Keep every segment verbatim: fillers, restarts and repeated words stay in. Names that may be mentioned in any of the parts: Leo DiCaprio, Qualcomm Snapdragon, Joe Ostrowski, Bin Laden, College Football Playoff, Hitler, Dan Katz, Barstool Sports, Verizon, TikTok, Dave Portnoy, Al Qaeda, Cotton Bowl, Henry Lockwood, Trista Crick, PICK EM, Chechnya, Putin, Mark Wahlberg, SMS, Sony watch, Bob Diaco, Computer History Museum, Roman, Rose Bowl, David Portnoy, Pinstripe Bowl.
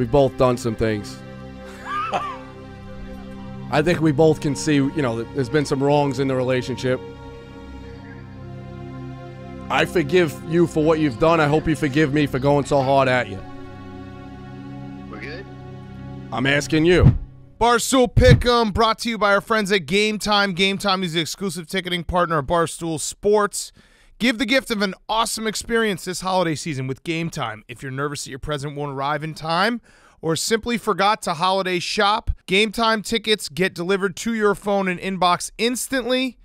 We've both done some things. I think we both can see, you know, there's been some wrongs in the relationship. I forgive you for what you've done. I hope you forgive me for going so hard at you. We're good? I'm asking you. Barstool Pick 'Em, brought to you by our friends at Game Time. Game Time is the exclusive ticketing partner of Barstool Sports. Give the gift of an awesome experience this holiday season with Game Time. If you're nervous that your present won't arrive in time, or simply forgot to holiday shop, Game Time tickets get delivered to your phone and inbox instantly.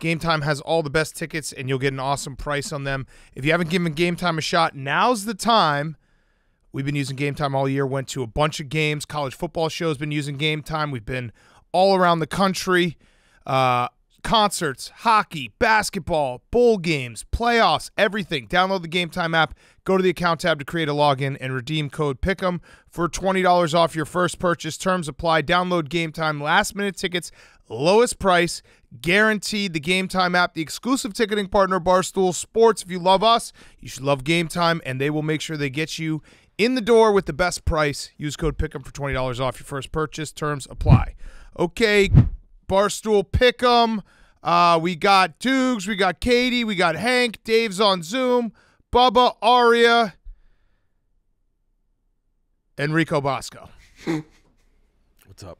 Game Time has all the best tickets, and you'll get an awesome price on them. If you haven't given Game Time a shot, now's the time. We've been using Game Time all year. Went to a bunch of games. College football show's been using Game Time. We've been all around the country. Uh, concerts, hockey, basketball, bowl games, playoffs, everything. Download the Game Time app. Go to the account tab to create a login and redeem code PICK'Em for twenty dollars off your first purchase. Terms apply. Download Game Time. Last-minute tickets, lowest price, guaranteed. The Game Time app, the exclusive ticketing partner, Barstool Sports. If you love us, you should love Game Time, and they will make sure they get you in the door with the best price. Use code PICK'Em for twenty dollars off your first purchase. Terms apply. Okay, Barstool Pick'em. Uh, we got Dukes. We got Katie. We got Hank. Dave's on Zoom. Bubba, Aria, and RICO Bosco. What's up?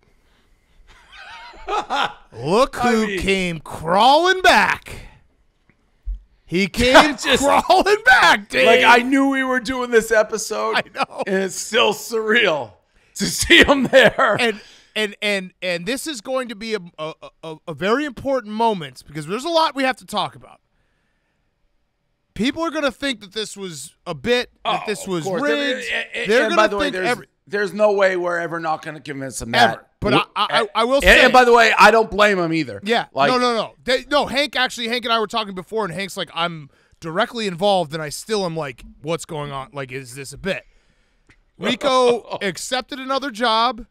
Look who I mean, came crawling back. He came just, crawling back, Dave. Like, I knew we were doing this episode. I know. And it's still surreal to see him there. And and and and this is going to be a a, a, a very important moment, because there's a lot we have to talk about. People are going to think that this was a bit, oh, that this was rigged. They're, they're going to think way, there's, every, there's no way we're ever not going to convince them ever. That. But I, I, I will say. And, and by the way, I don't blame him either. Yeah. Like, no, no, no. They, no, Hank actually, Hank and I were talking before, and Hank's like, I'm directly involved, and I still am like, what's going on? Like, is this a bit? RICO accepted another job.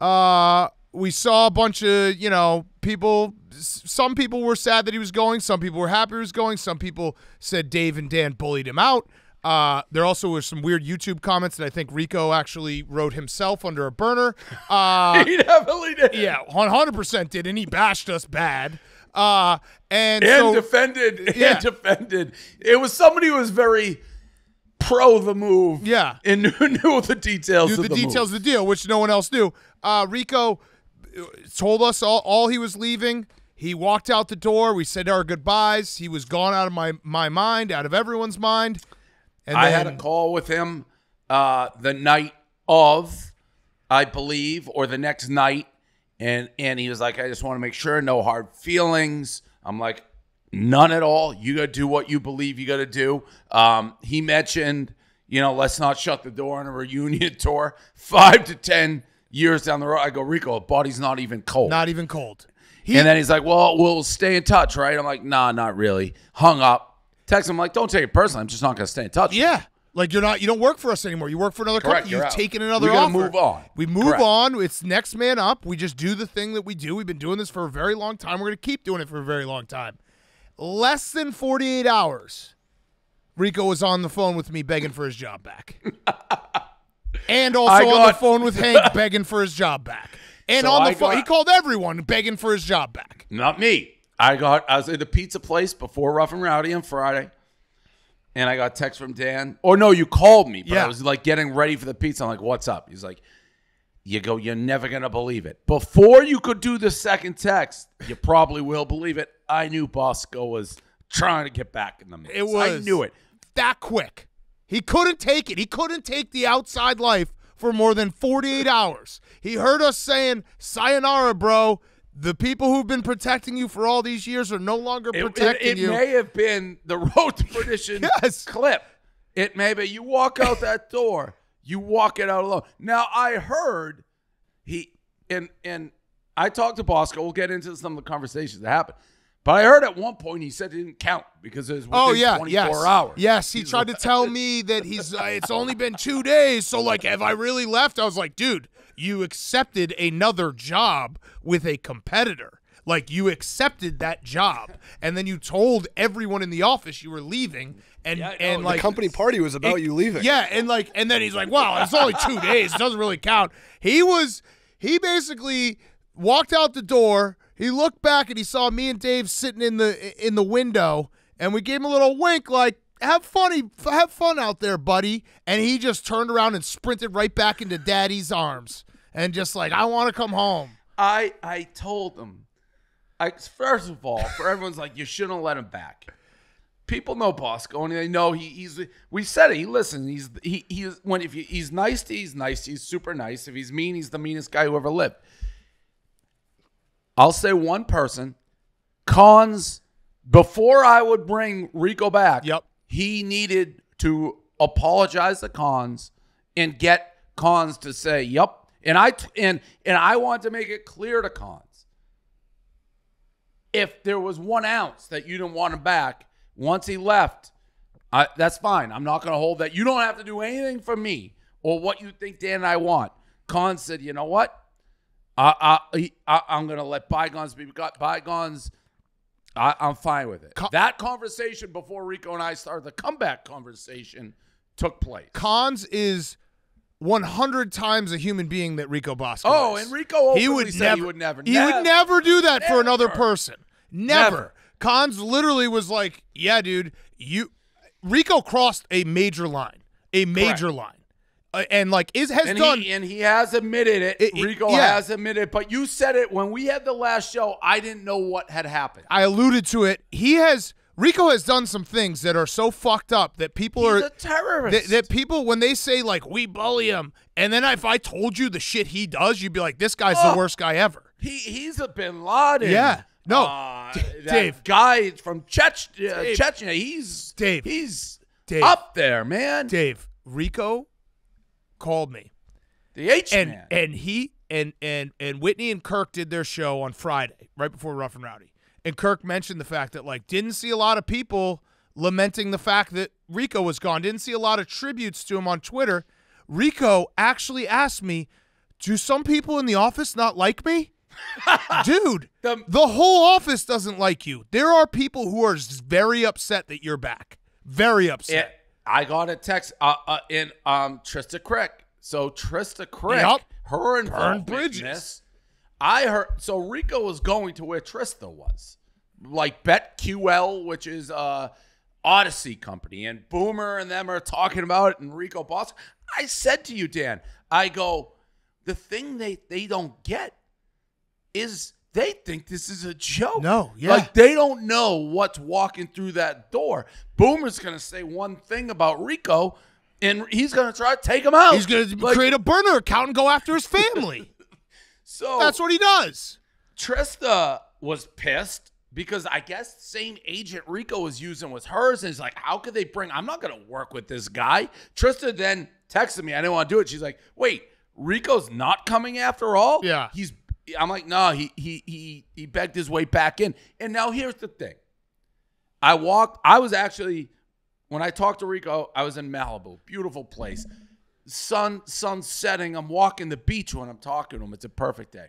Uh, we saw a bunch of, you know, people. Some people were sad that he was going. Some people were happy he was going. Some people said Dave and Dan bullied him out. Uh, there also were some weird YouTube comments that I think RICO actually wrote himself under a burner. Uh, he definitely did. Yeah, one hundred percent did, and he bashed us bad. Uh, and and so, defended. Yeah. And defended. It was somebody who was very pro the move. Yeah. And knew, knew the details knew of the, the details move. Of the deal, which no one else knew. Uh, RICO told us all, all he was leaving. He walked out the door. We said our goodbyes. He was gone out of my, my mind, out of everyone's mind. And then I had a call with him uh, the night of, I believe, or the next night, and and he was like, I just want to make sure, no hard feelings. I'm like, none at all. You got to do what you believe you got to do. Um, he mentioned, you know, let's not shut the door on a reunion tour. Five to ten years down the road, I go, RICO, the body's not even cold. Not even cold. He and then he's like, well, we'll stay in touch, right? I'm like, nah, not really. Hung up. Text him like, don't take it personally. I'm just not going to stay in touch. Yeah, like you're not, you don't work for us anymore. You work for another Correct, company. You've out. Taken another we offer. We move on. We move Correct. On. It's next man up. We just do the thing that we do. We've been doing this for a very long time. We're going to keep doing it for a very long time. Less than forty-eight hours, RICO was on the phone with me begging for his job back, and also got, on the phone with Hank begging for his job back, and so on the I phone got, he called everyone begging for his job back. Not me. I got I was at the pizza place before Rough and Rowdy on Friday, and I got a text from Dan. Or no, you called me, but yeah. I was like getting ready for the pizza. I'm like, what's up? He's like, you go, you're never gonna believe it. Before you could do the second text, you probably will believe it. I knew Bosco was trying to get back in the mix. It was I knew it. That quick. He couldn't take it. He couldn't take the outside life for more than forty-eight hours. He heard us saying, sayonara, bro. The people who've been protecting you for all these years are no longer protecting it, it, it you. It may have been the Road to Perdition yes. clip. It may be. You walk out that door, you walk it out alone. Now, I heard he and and I talked to Bosco. We'll get into some of the conversations that happened. But I heard at one point he said it didn't count because it was within oh, yeah, twenty-four yes. hours. Yes, he he's tried like, to tell me that he's. Uh, it's only been two days, so like, have I really left? I was like, dude, you accepted another job with a competitor. Like, you accepted that job, and then you told everyone in the office you were leaving, And yeah, and like the company party was about it, you leaving. Yeah, and like and then he's like, wow, it's only two days. It doesn't really count. He was he basically walked out the door. He looked back and he saw me and Dave sitting in the in the window, and we gave him a little wink like, have fun, have fun out there, buddy. And he just turned around and sprinted right back into Daddy's arms and just like, I want to come home. I I told him, I first of all, for everyone's like, you shouldn't have let him back. People know Bosco, and they know he, he's. We said it. He listens. He's he he is when if you, he's nice, to, he's nice. He's super nice. If he's mean, he's the meanest guy who ever lived. I'll say one person, Cons. Before I would bring Rico back, yep, he needed to apologize to Cons and get Cons to say, "Yep." And I and and I want to make it clear to Cons, if there was one ounce that you didn't want him back. Once he left, I, that's fine. I'm not going to hold that. You don't have to do anything for me or what you think Dan and I want. Khan said, you know what? I, I, I, I'm going to let bygones be bygones. I, I'm fine with it. Con that conversation before Rico and I started the comeback conversation took place. Cons is one hundred times a human being that Rico Bosco Oh, is. And Rico he would, said never, he would never. He never, would never do that never. for another person. Never. never. Cons literally was like, yeah, dude, you Rico crossed a major line, a major Correct. line. Uh, and like is has and done he, and he has admitted it. it Rico it, yeah. has admitted it, but you said it when we had the last show, I didn't know what had happened. I alluded to it. He has Rico has done some things that are so fucked up that people He's are a terrorist. That, that people when they say like we bully him, and then if I told you the shit he does, you'd be like, this guy's oh, the worst guy ever. He he's a Bin Laden. Yeah. No, uh, that Dave. Guy from Chech uh, Dave. Chechnya. He's Dave. He's Dave. up there, man. Dave Rico called me, the H and, man, and he and and and Whitney and Kirk did their show on Friday, right before Rough and Rowdy. And Kirk mentioned the fact that like didn't see a lot of people lamenting the fact that Rico was gone. Didn't see a lot of tributes to him on Twitter. Rico actually asked me, "Do some people in the office not like me?" Dude, the, the whole office doesn't like you. There are people who are very upset that you're back. Very upset. It, I got a text uh, uh, in um, Trista Crick. So Trista Crick, yep. her and Burn Bridges. I heard. So Rico was going to where Trista was, like BetQL, which is uh, Odyssey company, and Boomer and them are talking about it. And Rico Bosco. I said to you, Dan, I go, the thing they they don't get is they think this is a joke. No, yeah. Like, they don't know what's walking through that door. Boomer's going to say one thing about Rico, and he's going to try to take him out. He's going to like, create a burner account and go after his family. So that's what he does. Trista was pissed because I guess the same agent Rico was using was hers, and he's like, how could they bring – I'm not going to work with this guy. Trista then texted me. I didn't want to do it. She's like, wait, Rico's not coming after all? Yeah. He's – I'm like, no, he he he he begged his way back in. And now here's the thing. I walked, I was actually, when I talked to Rico, I was in Malibu, beautiful place. Sun, sun setting, I'm walking the beach when I'm talking to him. It's a perfect day.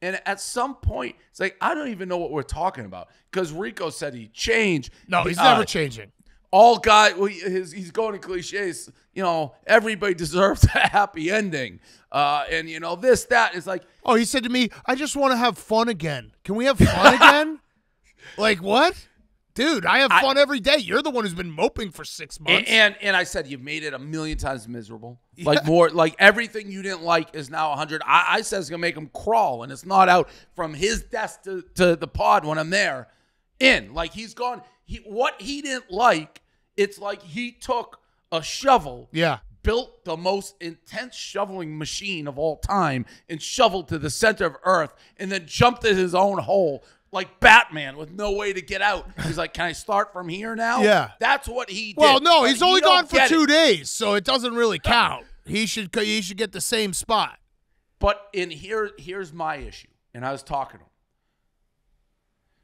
And at some point, it's like, I don't even know what we're talking about. Because Rico said he changed. No, he's uh, never changing. All guy, well, his, he's going to cliches, you know, everybody deserves a happy ending. Uh, and, you know, this, that is like. Oh, he said to me, I just want to have fun again. Can we have fun again? Like, what? Dude, I have I, fun every day. You're the one who's been moping for six months. And, and, and I said, you've made it a million times miserable. Yeah. Like, more, like, everything you didn't like is now a hundred. I, I said it's going to make him crawl, and it's not out from his desk to, to the pod when I'm there. In. Like, he's gone. He, what he didn't like. It's like he took a shovel, yeah, built the most intense shoveling machine of all time and shoveled to the center of Earth and then jumped in his own hole like Batman with no way to get out. He's like, can I start from here now? Yeah. That's what he did. Well, no, he's only gone for two days, so it doesn't really count. He should he should get the same spot. But in here, here's my issue, and I was talking to him.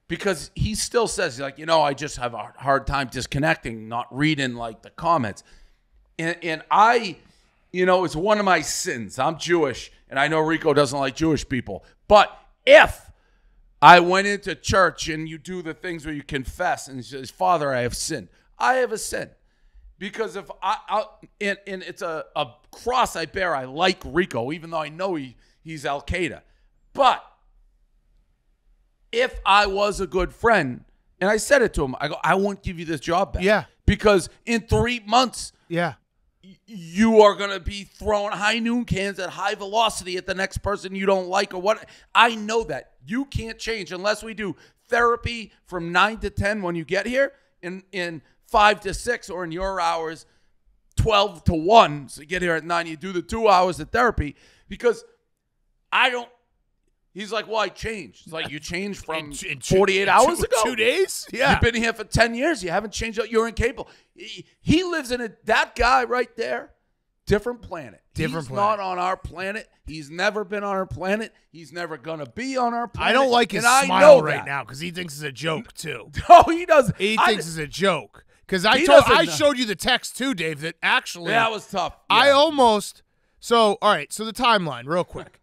Because he still says, he's like, you know, I just have a hard time disconnecting, not reading, like, the comments. And, and I, you know, it's one of my sins. I'm Jewish, and I know Rico doesn't like Jewish people. But if I went into church and you do the things where you confess and says, Father, I have sinned. I have a sin. Because if I, I and, and it's a, a cross I bear, I like Rico, even though I know he, he's Al Qaeda. But if I was a good friend, and I said it to him, I go, I won't give you this job back. Yeah. Because in three months, yeah, you are going to be throwing high noon cans at high velocity at the next person you don't like or what. I know that. You can't change unless we do therapy from nine to ten when you get here, in, in five to six, or in your hours, twelve to one. So you get here at nine, you do the two hours of therapy. Because I don't. He's like, well, I changed. It's like, you changed from in, in two, forty-eight hours two, ago? Two days? Yeah. You've been here for ten years. You haven't changed. You're incapable. He, he lives in a, that guy right there, different planet. Different He's planet. He's not on our planet. He's never been on our planet. He's never going to be on our planet. I don't like his and smile right that. now because he thinks it's a joke, too. No, he doesn't. He I thinks it's a joke. Because I, told, I showed you the text, too, Dave, that actually. Yeah, that was tough. Yeah. I almost. So, all right. So the timeline, real quick.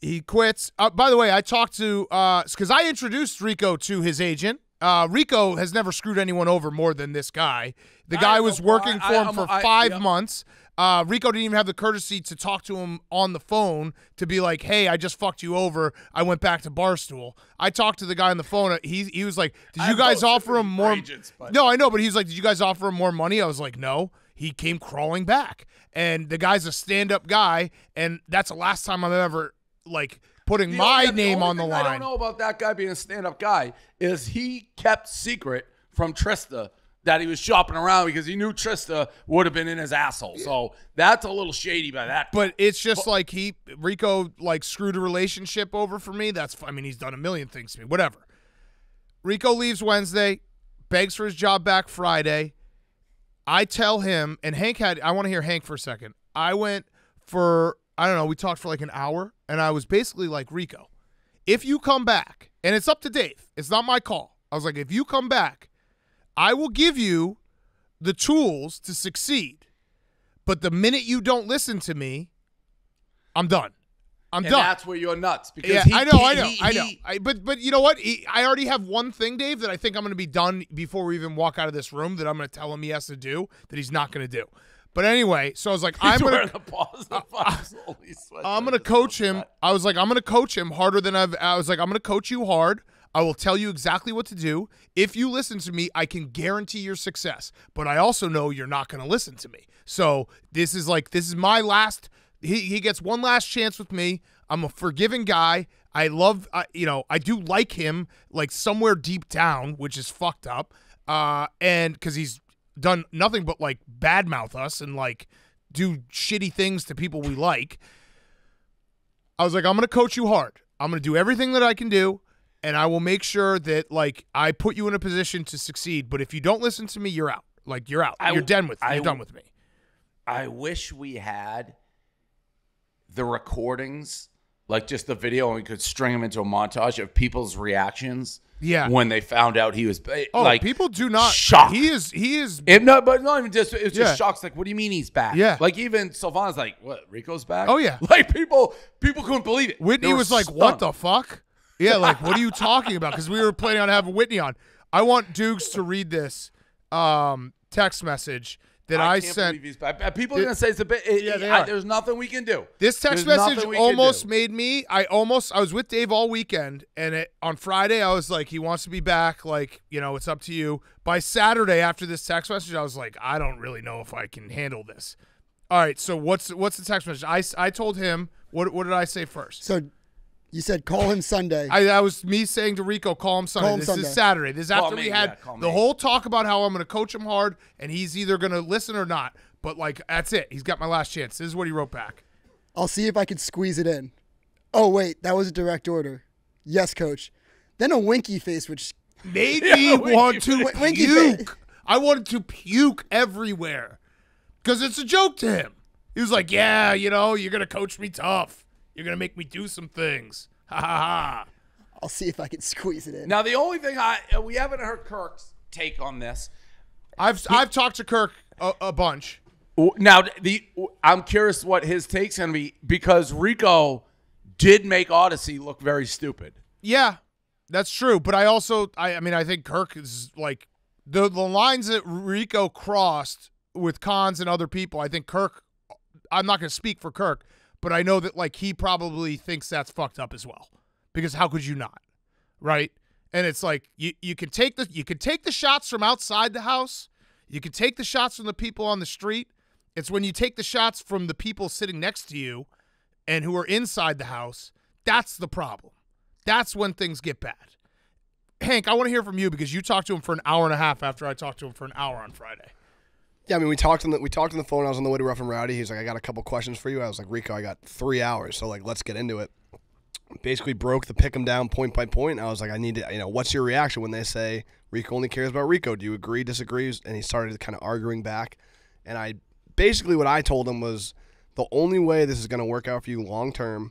He quits. Uh, by the way, I talked to, because uh, I introduced Rico to his agent. Uh, Rico has never screwed anyone over more than this guy. The guy I was working I, for him I, for I, five I, yeah. months. Uh, Rico didn't even have the courtesy to talk to him on the phone to be like, hey, I just fucked you over. I went back to Barstool. I talked to the guy on the phone. He he was like, did you I guys offer him more? Agents, no, I know, but he was like, did you guys offer him more money? I was like, no. He came crawling back. And the guy's a stand-up guy, and that's the last time I've ever – like putting my name on the line. I don't know about that guy being a stand-up guy is he kept secret from Trista that he was shopping around because he knew Trista would have been in his asshole. Yeah. So that's a little shady by that. But it's just but, like he Rico like screwed a relationship over for me. That's I mean he's done a million things to me. Whatever. Rico leaves Wednesday, begs for his job back Friday. I tell him and Hank had I want to hear Hank for a second. I went for I don't know, we talked for like an hour, and I was basically like, Rico, if you come back, and it's up to Dave, it's not my call. I was like, if you come back, I will give you the tools to succeed, but the minute you don't listen to me, I'm done. I'm and done. That's where you're nuts. Because yeah, he, I know, he, I know, he, I know. He, I, but but you know what? He, I already have one thing, Dave, that I think I'm going to be done before we even walk out of this room that I'm going to tell him he has to do that he's not going to do. But anyway, so I was like, I'm gonna, uh, I'm gonna coach him. I was like, I'm gonna coach him harder than I've. I was like, I'm gonna coach you hard. I will tell you exactly what to do. If you listen to me, I can guarantee your success. But I also know you're not gonna listen to me. So this is like, this is my last. He he gets one last chance with me. I'm a forgiving guy. I love, uh, you know, I do like him, like somewhere deep down, which is fucked up. Uh, and because he's done nothing but like badmouth us and like do shitty things to people we like. I was like, I'm gonna coach you hard. I'm gonna do everything that I can do, and I will make sure that like I put you in a position to succeed. But if you don't listen to me, you're out. Like you're out. I you're done with. You're done with me. I wish we had the recordings, like just the video, and we could string them into a montage of people's reactions. Yeah, when they found out he was, oh, like people do not shock. He is, he is. It, no, but not even just. It's yeah. just shocks. Like, what do you mean he's back? Yeah, like even Sylvan's like, what? Rico's back? Oh yeah, like people, people couldn't believe it. Whitney was stunned. Like, what the fuck? Yeah, like what are you talking about? Because we were planning on having Whitney on. I want Dukes to read this um, text message that I, I can't sent. He's back. People are it, gonna say it's a bit. It, yeah, they I, are. There's nothing we can do. This text there's message almost made me. I almost. I was with Dave all weekend, and it, on Friday I was like, he wants to be back. Like, you know, it's up to you. By Saturday after this text message, I was like, I don't really know if I can handle this. All right, so what's what's the text message? I I told him what what did I say first? So. You said call him Sunday. I, that was me saying to Rico, call him Sunday. Call him this Sunday. Is Saturday. This is after me, we had yeah, the me. whole talk about how I'm going to coach him hard, and he's either going to listen or not. But, like, that's it. He's got my last chance. This is what he wrote back. I'll see if I can squeeze it in. Oh, wait, that was a direct order. Yes, coach. Then a winky face, which made yeah, me want to puke. Winky I wanted to puke everywhere because it's a joke to him. He was like, yeah, you know, you're going to coach me tough. You're going to make me do some things. Ha, ha, ha. I'll see if I can squeeze it in. Now, the only thing I – we haven't heard Kirk's take on this. I've he, I've talked to Kirk a, a bunch. Now, the I'm curious what his take's going to be because Rico did make Odyssey look very stupid. Yeah, that's true. But I also – I I mean, I think Kirk is like – the the lines that Rico crossed with Cons and other people, I think Kirk, I'm not going to speak for Kirk, but I know that, like, he probably thinks that's fucked up as well, because how could you not, right? And it's like you you can take the you can take the shots from outside the house, you can take the shots from the people on the street. It's when you take the shots from the people sitting next to you and who are inside the house, that's the problem. That's when things get bad. Hank, I want to hear from you, because you talked to him for an hour and a half after I talked to him for an hour on Friday. Yeah, I mean, we talked on the we talked on the phone. I was on the way to Rough and Rowdy. He's like, "I got a couple questions for you." I was like, "Rico, I got three hours, so like, let's get into it." Basically broke the pick 'em down point by point. I was like, I need to, you know, what's your reaction when they say Rico only cares about Rico? Do you agree, disagree? And he started kind of arguing back. And I basically, what I told him was, the only way this is going to work out for you long term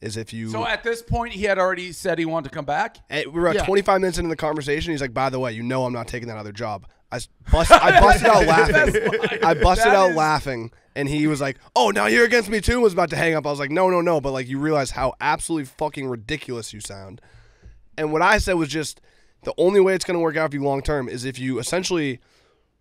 is if you. So at this point, he had already said he wanted to come back. And we were at yeah. twenty-five minutes into the conversation. He's like, by the way, you know, I'm not taking that other job. I busted, I busted out laughing. I busted that out is... laughing, and he was like, "Oh, now you're against me too." Was about to hang up. I was like, "No, no, no!" But like, you realize how absolutely fucking ridiculous you sound. And what I said was just the only way it's going to work out for you long term is if you essentially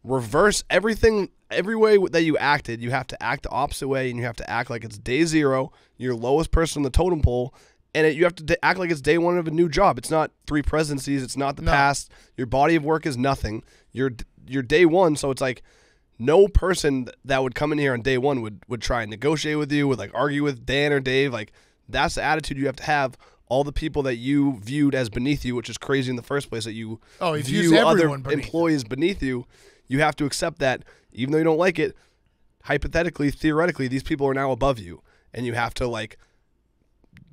reverse everything, every way that you acted. You have to act the opposite way, and you have to act like it's day zero, your lowest person in the totem pole. And it, you have to act like it's day one of a new job. It's not three presidencies. It's not the no. past. Your body of work is nothing. You're, you're day one, so it's like no person that would come in here on day one would, would try and negotiate with you, would like argue with Dan or Dave. Like, that's the attitude you have to have. All the people that you viewed as beneath you, which is crazy in the first place, that you oh, view other beneath employees you. beneath you, you have to accept that even though you don't like it, hypothetically, theoretically, these people are now above you, and you have to like –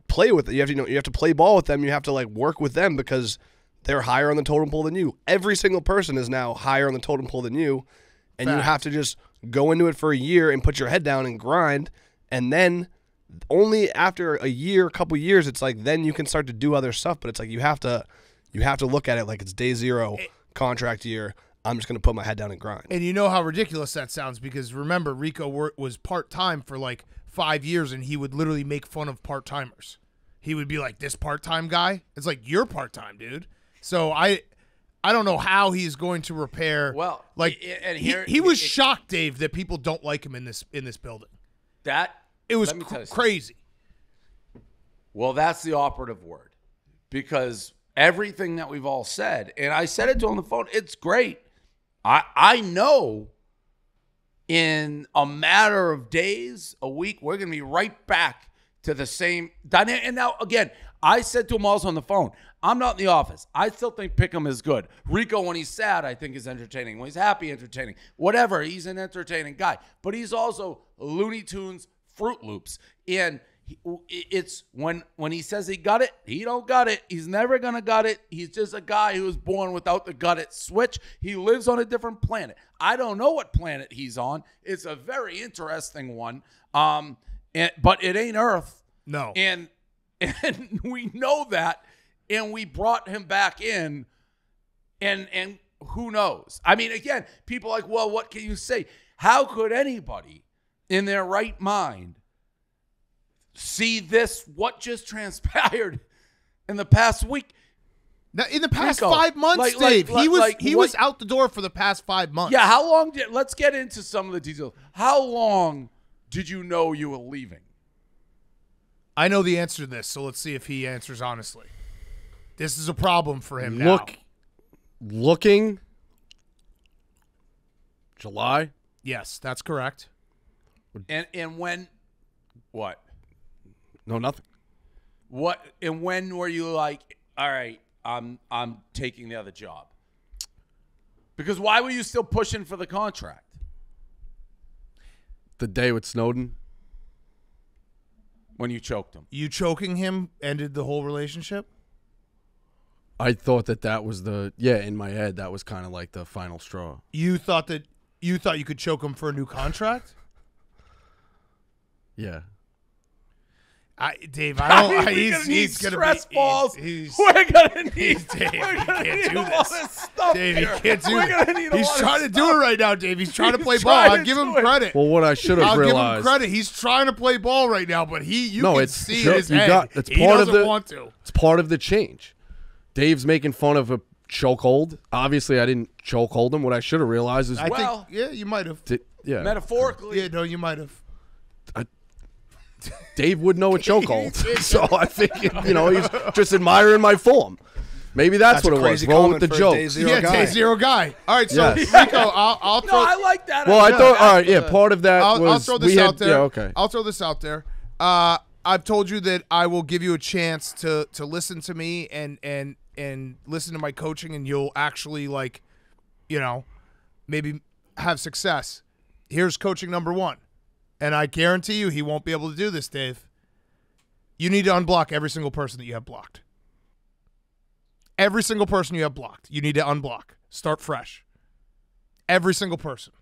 play with it. You have to, you know, you have to play ball with them. You have to like work with them, because they're higher on the totem pole than you. Every single person is now higher on the totem pole than you, and Fact. you have to just go into it for a year and put your head down and grind. And then only after a year, a couple years, it's like then you can start to do other stuff. But it's like you have to, you have to look at it like it's day zero, it, contract year. I'm just gonna put my head down and grind. And you know how ridiculous that sounds, because remember, Rico was part time for like five years, and he would literally make fun of part timers. He would be like, this part-time guy? It's like, you're part-time, dude. So I I don't know how he's going to repair. Well, like, and here, he, he was it, shocked, Dave, that people don't like him in this in this building. That It was cr crazy. Something. Well, that's the operative word, because everything that we've all said, and I said it to him on the phone, it's great. I I know in a matter of days, a week, we're going to be right back to the same dynamic. And now, again, I said to him also on the phone, I'm not in the office. I still think Pick 'em is good. Rico, when he's sad, I think is entertaining. When he's happy, entertaining. Whatever, he's an entertaining guy. But he's also Looney Tunes, Fruit Loops. And he, it's when, when he says he got it, he don't got it. He's never going to got it. He's just a guy who was born without the got it switch. He lives on a different planet. I don't know what planet he's on. It's a very interesting one. Um, And, but it ain't Earth. No. And and we know that, and we brought him back in, and and who knows? I mean, again, people are like, well, what can you say? How could anybody in their right mind see this, what just transpired in the past week? Now, in the past Rico, five months, like, Dave, like, he was like, he what, was out the door for the past five months. Yeah, how long did, let's get into some of the details. How long did you know you were leaving? I know the answer to this, so let's see if he answers honestly. This is a problem for him Look, now. Looking July? Yes, that's correct. And and when what? No, nothing. What and when were you like, all right, I'm I'm taking the other job? Because why were you still pushing for the contract? The day with Snowden, when you choked him, you choking him ended the whole relationship. I thought that that was the yeah in my head that was kind of like the final straw. You thought that you thought you could choke him for a new contract. Yeah, I Dave, I don't. I mean, he's, he's gonna stress be, balls. He's, he's, we're gonna need. Dave, we're gonna can't need do a this. Lot of stuff Dave, here. He can't do we're gonna need a He's lot trying of to stuff. do it right now, Dave. He's trying he's to play trying ball. To I'll give him it. credit. Well, what I should have realized. I'll give him credit. He's trying to play ball right now, but he you no, can it's, see you his got, head. It's part he doesn't of the, want to. It's part of the change. Dave's making fun of a chokehold. Obviously, I didn't chokehold him. What I should have realized is, I well, think, yeah, you might have. Yeah, metaphorically. Yeah, no, you might have. Dave would know a chokehold, so I think you know he's just admiring my form. Maybe that's, that's what it was. Roll with the joke. Day zero yeah, guy. day zero guy. All right, so yes. Rico, I'll, I'll throw. No, I like that. Well, idea. I thought. All right, yeah. Part of that I'll, was I'll throw this we out had, there. Yeah, okay. I'll throw this out there. Uh, I've told you that I will give you a chance to to listen to me and and and listen to my coaching, and you'll actually like, you know, maybe have success. Here's coaching number one. And I guarantee you he won't be able to do this, Dave. You need to unblock every single person that you have blocked. Every single person you have blocked, you need to unblock. Start fresh. Every single person.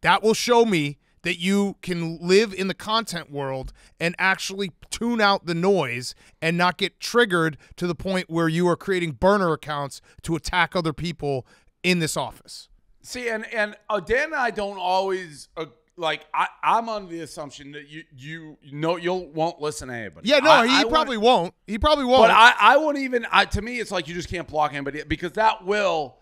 That will show me that you can live in the content world and actually tune out the noise and not get triggered to the point where you are creating burner accounts to attack other people in this office. See, and, and uh, Dan and I don't always agree. Like I, I'm under the assumption that you you know you'll won't listen to anybody. Yeah, no, I, he I probably won't. He probably won't. But I, I won't even. I, to me, it's like you just can't block anybody because that will.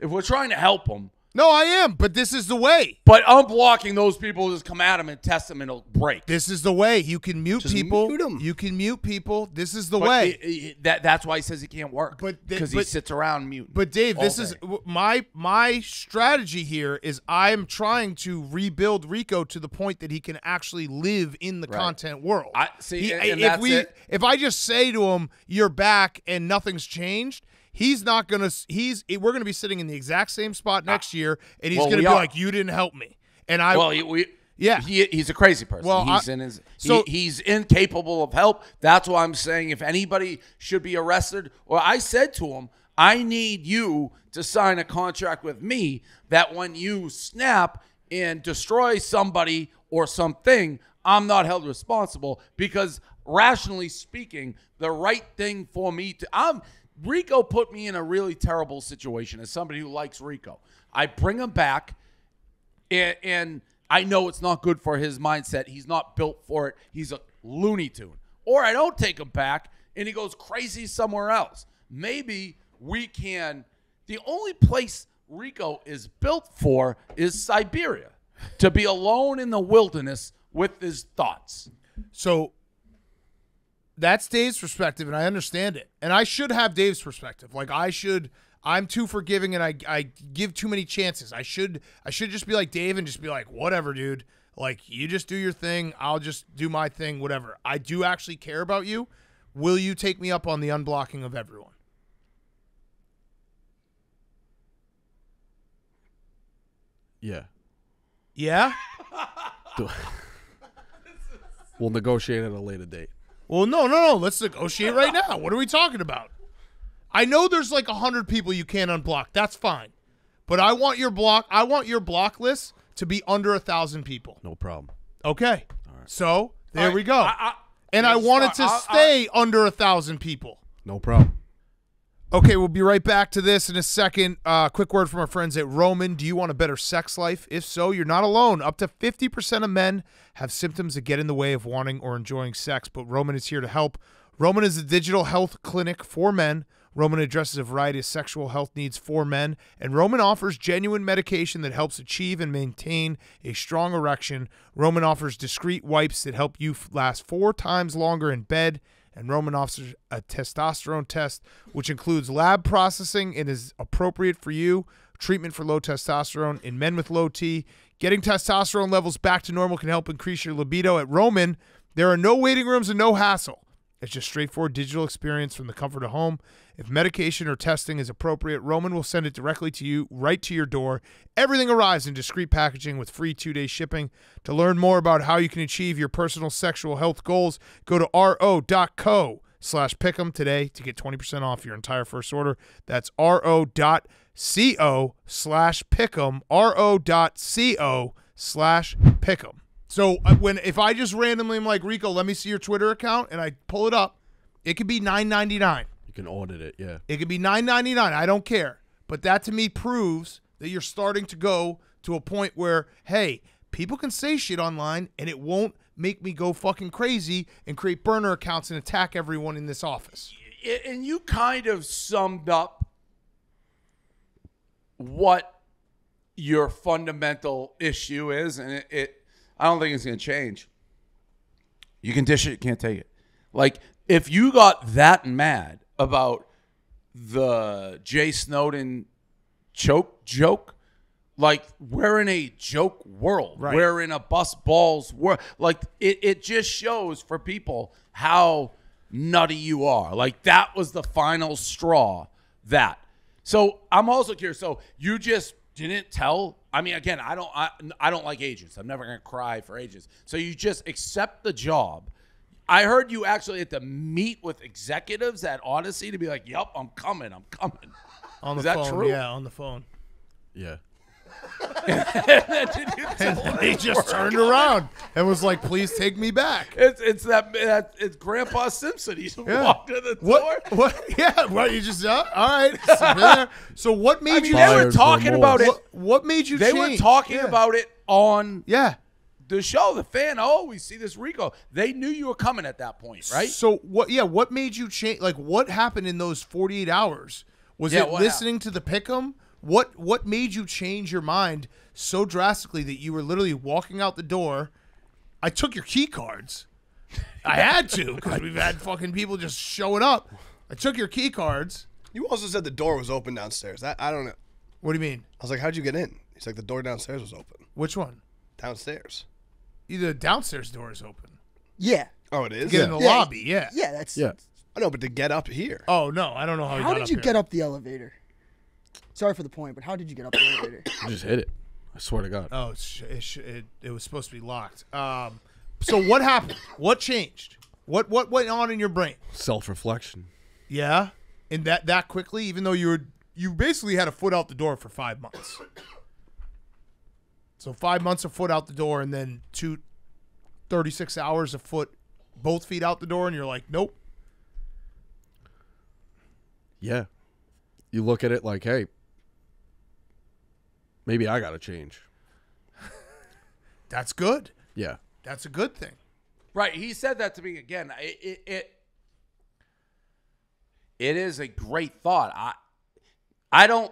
If we're trying to help them. No, I am. But this is the way. But unblocking those people will just come at them and test them and it'll break. This is the way. You can mute just people. Mute them. You can mute people. This is the but way. It, it, that that's why he says he can't work. But because he sits around mute. But Dave, this day. is my my strategy here is I'm trying to rebuild Rico to the point that he can actually live in the right. content world. I see. He, and, and if that's we it. if I just say to him, "You're back," and nothing's changed. He's not going to – He's we're going to be sitting in the exact same spot next year, and he's well, going to be are. like, you didn't help me. And I – Well, we, yeah. He, he's a crazy person. Well, he's, I, in his, so, he, he's incapable of help. That's why I'm saying if anybody should be arrested – or I said to him, I need you to sign a contract with me that when you snap and destroy somebody or something, I'm not held responsible because rationally speaking, the right thing for me to – I'm – Rico put me in a really terrible situation as somebody who likes Rico. I bring him back, and, and I know it's not good for his mindset. He's not built for it. He's a Looney Tune. Or I don't take him back, and he goes crazy somewhere else. Maybe we can. The only place Rico is built for is Siberia, to be alone in the wilderness with his thoughts. So that's Dave's perspective, and I understand it. And I should have Dave's perspective. Like I should, I'm too forgiving, and I I give too many chances. I should I should just be like Dave and just be like, whatever, dude. Like you just do your thing. I'll just do my thing. Whatever. I do actually care about you. Will you take me up on the unblocking of everyone? Yeah. Yeah. We'll negotiate at a later date. Well, no, no, no. Let's negotiate right now. What are we talking about? I know there's like a hundred people you can't unblock. That's fine. But I want your block I want your block list to be under a thousand people. No problem. Okay. All right. So there All right. we go. I, I, and I want it to I, stay I, I, under a thousand people. No problem. Okay, we'll be right back to this in a second. Uh, quick word from our friends at Roman. Do you want a better sex life? If so, you're not alone. Up to fifty percent of men have symptoms that get in the way of wanting or enjoying sex, but Roman is here to help. Roman is a digital health clinic for men. Roman addresses a variety of sexual health needs for men, and Roman offers genuine medication that helps achieve and maintain a strong erection. Roman offers discreet wipes that help you last four times longer in bed, and Roman offers a testosterone test, which includes lab processing and is appropriate for you, treatment for low testosterone in men with low T. Getting testosterone levels back to normal can help increase your libido. At Roman, there are no waiting rooms and no hassle. It's just straightforward digital experience from the comfort of home. If medication or testing is appropriate, Roman will send it directly to you, right to your door. Everything arrives in discreet packaging with free two-day shipping. To learn more about how you can achieve your personal sexual health goals, go to ro dot co slash pick em today to get twenty percent off your entire first order. That's ro dot co slash pick em, ro dot co slash pick em. So when if I just randomly am like, Rico, let me see your Twitter account, and I pull it up, it could be nine ninety-nine. You can audit it, yeah. It could be nine ninety-nine. I don't care. But that to me proves that you're starting to go to a point where, hey, people can say shit online, and it won't make me go fucking crazy and create burner accounts and attack everyone in this office. And you kind of summed up what your fundamental issue is, and it, it I don't think it's going to change. You can dish it, you can't take it. Like, if you got that mad about the Jay Snowden choke joke, like, we're in a joke world. Right. We're in a bust balls world. Like, it, it just shows for people how nutty you are. Like, that was the final straw. That. So I'm also curious. So you just didn't tell. I mean, again, I don't I, I don't like agents. I'm never going to cry for agents. So you just accept the job. I heard you actually had to meet with executives at Odyssey to be like, yep, I'm coming. I'm coming. On the Is that phone, true? Yeah, on the phone. Yeah. And he just turned around and was like, "Please take me back." It's it's that, that it's Grandpa Simpson. He just yeah. walked to the what, door. What? Yeah. What? You just uh, all right. So, there. so what made I mean, you? They were talking about it. What, what made you? They change? were talking yeah. about it on yeah the show. The fan always see this Rico. They knew you were coming at that point, right? So what? Yeah. What made you change? Like, what happened in those forty-eight hours? Was yeah, it listening happened? to the pick 'em? What what made you change your mind so drastically that you were literally walking out the door? I took your key cards. I had to, because we've had fucking people just showing up. I took your key cards. You also said the door was open downstairs. I, I don't know. What do you mean? I was like, how'd you get in? He's like, the door downstairs was open. Which one? Downstairs. Either downstairs door is open. Yeah. Oh, it is? To get yeah. in the yeah. lobby, yeah. Yeah, that's... Yeah. I know, but to get up here. Oh, no, I don't know how you got up here. How did you get up the elevator? Sorry for the point, but how did you get up the elevator? I just hit it. I swear to God. Oh, it it, it, it was supposed to be locked. Um, so what happened? What changed? What what went on in your brain? Self-reflection. Yeah, and that that quickly, even though you were you basically had a foot out the door for five months. So five months of foot out the door, and then two, thirty-six hours of foot, both feet out the door, and you're like, nope. Yeah, you look at it like, hey. Maybe I gotta change. That's good. Yeah, that's a good thing. Right? He said that to me again. It it it, it is a great thought. I I don't.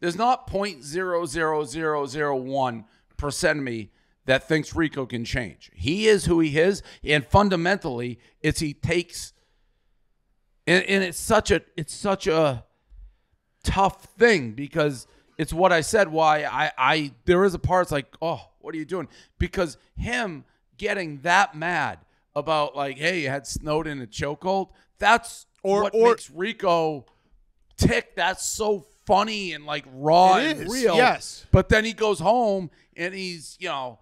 There's not point zero zero zero zero one percent of me that thinks Rico can change. He is who he is, and fundamentally, it's he takes. And, and it's such a it's such a tough thing, because it's what I said, why I, I there is a part it's like, oh, what are you doing? Because him getting that mad about like, hey, you had Snowden in a chokehold, that's or, what or, makes Rico tick. That's so funny and like raw and is, real. Yes. But then he goes home and he's, you know,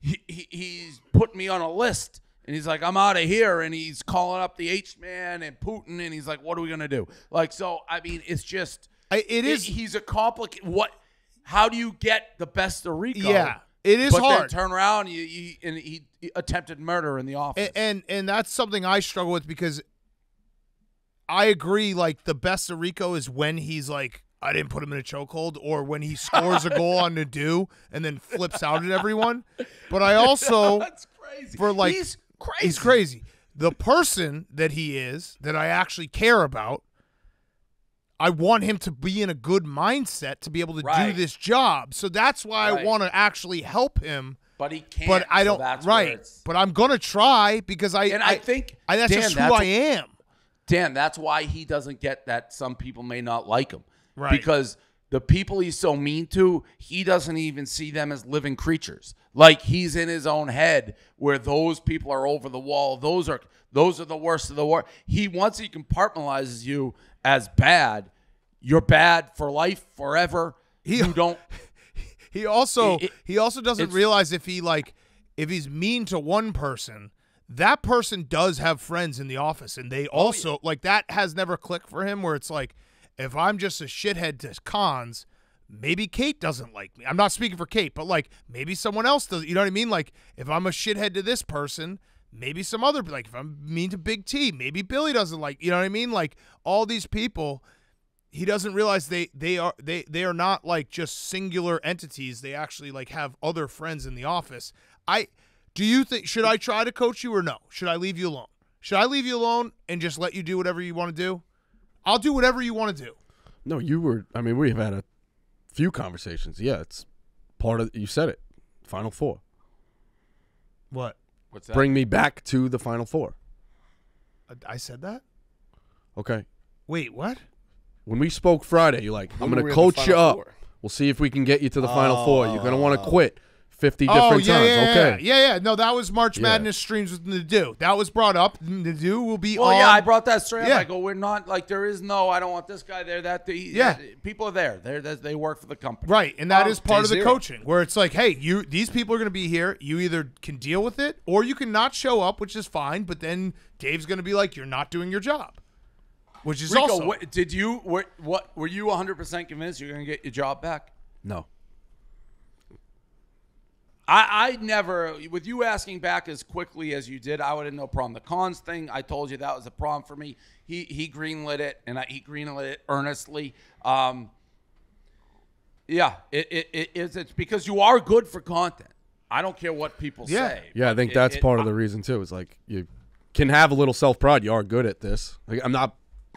he, he he's put me on a list and he's like, I'm out of here. And he's calling up the H-man and Putin and he's like, what are we going to do? Like, so, I mean, it's just. I, it is. It, he's a complicated. What? How do you get the best of Rico? Yeah, it is but hard. Then turn around. You, you, and he attempted murder in the office. And, and and that's something I struggle with, because I agree. Like, the best of Rico is when he's like, I didn't put him in a chokehold, or when he scores a goal on Nadeau and then flips out at everyone. But I also that's crazy. For like he's crazy. He's crazy. The person that he is that I actually care about. I want him to be in a good mindset to be able to right. do this job. So that's why right. I want to actually help him. But he can't. But I don't. So that's right. But I'm going to try, because I. And I, I think. I, that's Dan, just who that's I am. Dan, that's why he doesn't get that some people may not like him. Right. Because the people he's so mean to, he doesn't even see them as living creatures. Like, he's in his own head where those people are over the wall. Those are those are the worst of the worst. He, once he compartmentalizes you as bad, you're bad for life forever. He, you don't. He also it, he also doesn't realize if he like if he's mean to one person, that person does have friends in the office, and they also oh, yeah. like that has never clicked for him. Where it's like, if I'm just a shithead to Cons, maybe Kate doesn't like me. I'm not speaking for Kate, but like maybe someone else does. You know what I mean? Like, if I'm a shithead to this person. Maybe some other, like if I'm mean to Big T, maybe Billy doesn't like, you know what I mean? Like, all these people, he doesn't realize they they are they they are not like just singular entities. They actually like have other friends in the office. I do you think should I try to coach you or no? Should I leave you alone? Should I leave you alone and just let you do whatever you want to do? I'll do whatever you want to do. No, you were. I mean, we have had a few conversations. Yeah, it's part of, you said it, Final Four. What? What's that? Bring me back to the Final Four. I said that? Okay. Wait, what? When we spoke Friday, you're like, I'm going to coach you up. Four. We'll see if we can get you to the oh. Final Four. You're going to want to quit fifty oh, different yeah, times. Yeah, okay. Yeah, yeah. No, that was March yeah. Madness streams with Nadu. That was brought up. Nadu will be well, on. Oh, yeah, I brought that straight yeah. up. I go, we're not, like, there is no, I don't want this guy there. That the, yeah. People are there. They're, they work for the company. Right, and that oh, is part of the zero. coaching, where it's like, hey, you these people are going to be here. You either can deal with it, or you can not show up, which is fine, but then Dave's going to be like, you're not doing your job. Which is Rico, also what, did you were, what were you one hundred percent convinced you're going to get your job back? No. I I never, with you asking back as quickly as you did, I would have no problem. The cons thing, I told you that was a problem for me. He he greenlit it, and I, he greenlit it earnestly. Um, yeah, it, it it is it's because you are good for content. I don't care what people yeah. say. Yeah, I think it, that's it, part it, of the reason too. Is like you can have a little self pride. You are good at this. Like I'm not.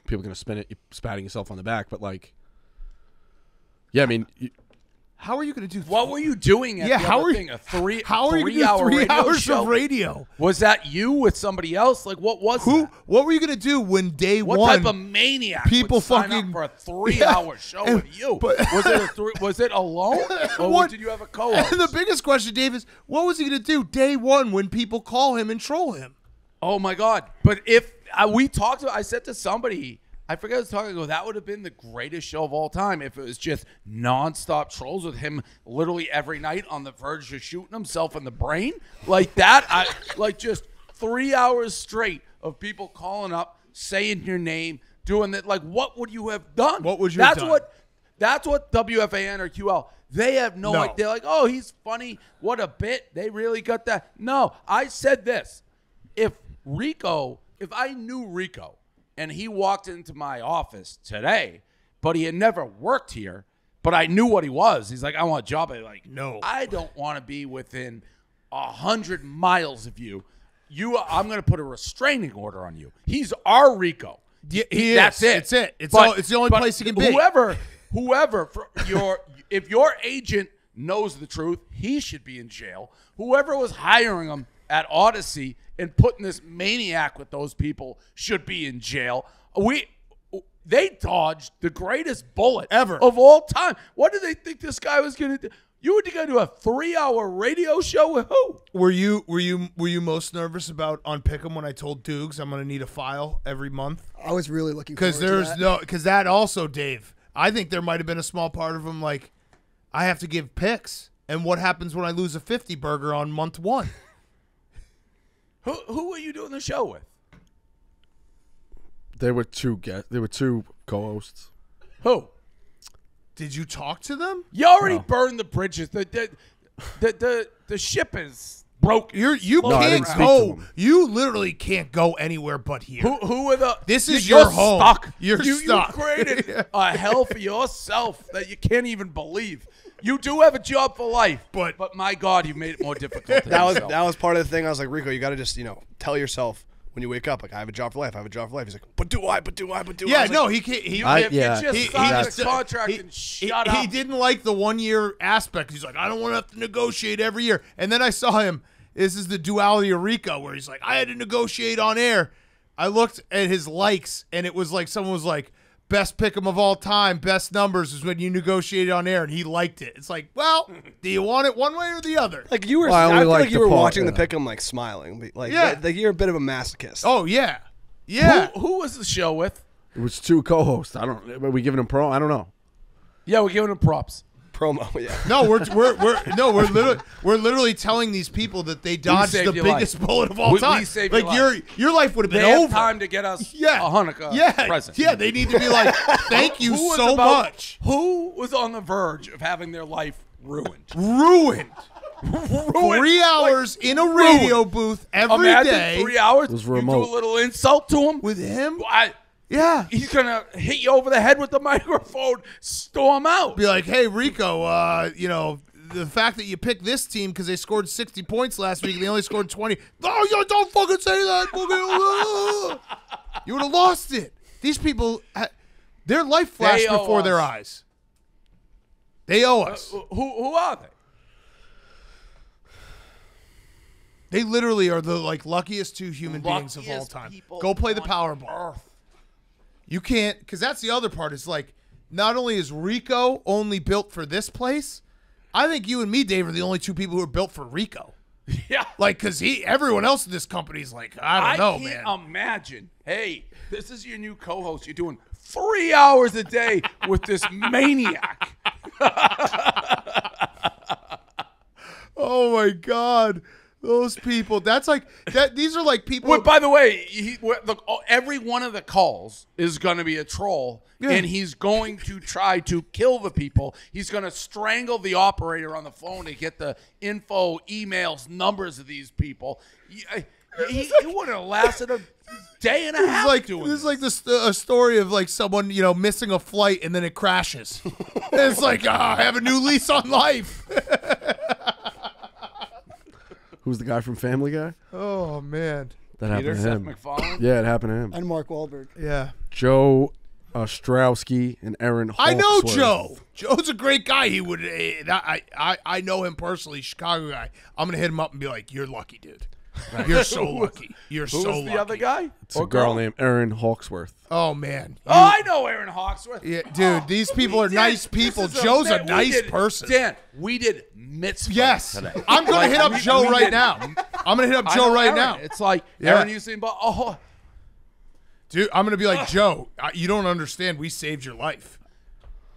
People are going to spin it, spatting yourself on the back. But, like, yeah, I mean. You, how are you going to do that? What were you doing at yeah, the how other are thing? You, a three, how three are you hour three hours show? Of radio? Was that you with somebody else? Like, what was Who? That? What were you going to do when day what one? What type of maniac people would sign fucking, up for a three-hour yeah, show and, with you? But, was, it a three, was it alone? Or what, did you have a co-host? And the biggest question, Dave, is what was he going to do day one when people call him and troll him? Oh, my God. But if. I, we talked about, I said to somebody, I forget I was talking ago, that would have been the greatest show of all time if it was just nonstop trolls with him literally every night on the verge of shooting himself in the brain. Like that, I like just three hours straight of people calling up, saying your name, doing that. Like, what would you have done? What would you that's have done? What, that's what W F A N or Q L, they have no, no. idea. They're like, oh, he's funny. What a bit. They really got that. No, I said this. If Rico... If I knew Rico and he walked into my office today, but he had never worked here, but I knew what he was. He's like, I want a job. I'm like, no, I don't want to be within a hundred miles of you. You, I'm going to put a restraining order on you. He's our Rico. Yeah, he is. That's it. It's it. It's, but, all, it's the only place he can be. Whoever, whoever, for your, if your agent knows the truth, he should be in jail. Whoever was hiring him at Odyssey and putting this maniac with those people should be in jail. We, they dodged the greatest bullet ever of all time. What did they think this guy was going to do? You were going to do a three-hour radio show with who? Were you were you were you most nervous about on Pick'em when I told Dukes I'm going to need a file every month? I was really looking because there's to that. no because that also Dave. I think there might have been a small part of him like I have to give picks and what happens when I lose a fifty burger on month one. Who who were you doing the show with? There were two guests. There were two co-hosts. Who? Did you talk to them? You already no. burned the bridges. The the the the, the ship is broken. You're, you no, can't go. You literally can't go anywhere but here. Who who are the? This is you're your home. Stuck. You're you, stuck. You created yeah. a hell for yourself that you can't even believe. You do have a job for life, but but my God, you've made it more difficult. that was that was part of the thing. I was like, Rico, you got to just you know tell yourself when you wake up, like I have a job for life. I have a job for life. He's like, but do I? But do I? But do yeah, I? Yeah, no, like, he can't. He, I, yeah, he just he, signed the contract he, and shut he, up. He didn't like the one year aspect. He's like, I don't want to have to negotiate every year. And then I saw him. This is the duality of Rico, where he's like, I had to negotiate on air. I looked at his likes, and it was like someone was like. Best pick 'em of all time, best numbers is when you negotiated on air, and he liked it. It's like, well, do you want it one way or the other? Like you were, well, I, I feel like you were part, watching yeah. the pick 'em like smiling, like yeah, like you're a bit of a masochist. Oh yeah, yeah. Who, who was the show with? It was two co-hosts. I don't. Are we giving him pro? I don't know. Yeah, we're giving him props. Promo. Yeah. No, we're we're we're no, we're literally we're literally telling these people that they dodged the biggest life. bullet of all we, time. We saved like your your life, your life would have been they over. Have time to get us yeah. a Hanukkah yeah. present. Yeah, they need to be like, thank you who so about, much. Who was on the verge of having their life ruined? Ruined. ruined. Three hours like, in a radio ruined. booth every Imagine day. Three hours. You do a little insult to him with him. I, Yeah, he's gonna hit you over the head with the microphone. Storm out. Be like, hey Rico, uh, you know the fact that you picked this team because they scored sixty points last week and they only scored twenty. Oh, yo, don't fucking say that. You would have lost it. These people, their life flashed before us. their eyes. They owe us. Uh, who who are they? They literally are the like luckiest two human luckiest beings of all time. Go play the Powerball. Earth. You can't, because that's the other part. It's like, not only is RICO only built for this place, I think you and me, Dave, are the only two people who are built for RICO. Yeah. Like, because he, everyone else in this company is like, I don't I know, man. I can't imagine. Hey, this is your new co-host. You're doing three hours a day with this maniac. Oh, my God. Those people. That's like, that. These are like people. Well, who, by the way, he, look, every one of the calls is going to be a troll, yeah. and he's going to try to kill the people. He's going to strangle the operator on the phone to get the info, emails, numbers of these people. He, he, he would have lasted a day and a half like, doing this. This is like this, uh, a story of like someone, you know, missing a flight and then it crashes. It's like, ah, oh, I have a new lease on life. Who's the guy from Family Guy? Oh, man. That Peter, happened to him. Seth MacFarlane? Yeah, it happened to him. And Mark Wahlberg. Yeah. Joe Ostrowski and Aaron Hawksworth. I know Joe. Joe's a great guy. He would. I, I, I know him personally, Chicago guy. I'm going to hit him up and be like, you're lucky, dude. Right. You're so lucky. You're so lucky. Who's the other guy? It's or a girl, girl named Aaron Hawksworth. Oh, man. Oh, you, I know Aaron Hawksworth. Yeah, dude, oh, these people are did. nice people. Joe's a, a nice did, person. Dan, we did mitzvah yes. today. I'm going like, to hit up we, Joe we right did. now. I'm going to hit up Joe right Aaron. now. It's like, yeah. Aaron, you seen ball? Oh. Dude, I'm going to be like, Joe, you don't understand. We saved your life.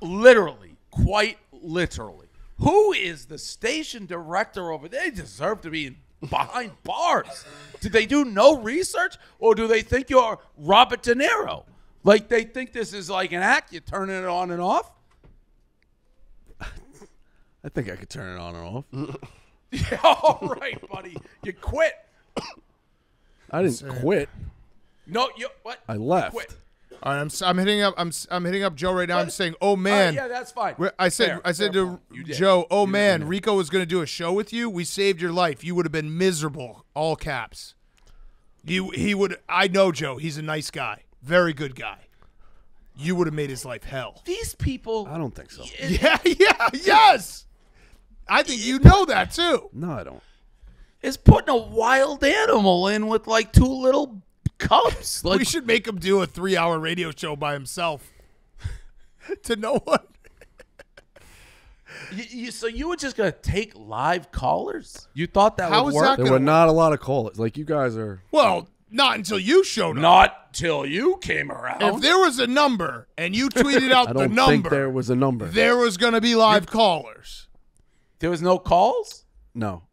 Literally. Quite literally. Who is the station director over there? They deserve to be in behind bars. Did they do no research, or do they think you're Robert De Niro? Like, they think this is like an act. You're turning it on and off. I think I could turn it on and off. Yeah, all right, buddy. You quit. I didn't Sir. quit. No, you what? I left. Quit. All right, I'm I'm hitting up I'm I'm hitting up Joe right now. What? I'm saying, oh man, uh, yeah, that's fine. I said fair, I said to Joe, oh you man, did. Rico was going to do a show with you. We saved your life. You would have been miserable. All caps. You he would. I know Joe. He's a nice guy, very good guy. You would have made his life hell. These people. I don't think so. Yeah, yeah, yes. I think you know that too. No, I don't. It's putting a wild animal in with like two little cubs. Like, we should make him do a three-hour radio show by himself to no one. you, you, so you were just going to take live callers? You thought that How would work? That there were work? not a lot of callers. Like, you guys are... Well, not until you showed up. Not till you came around. If there was a number and you tweeted out I don't the number... think there was a number. There was going to be live you, callers. There was no calls? No.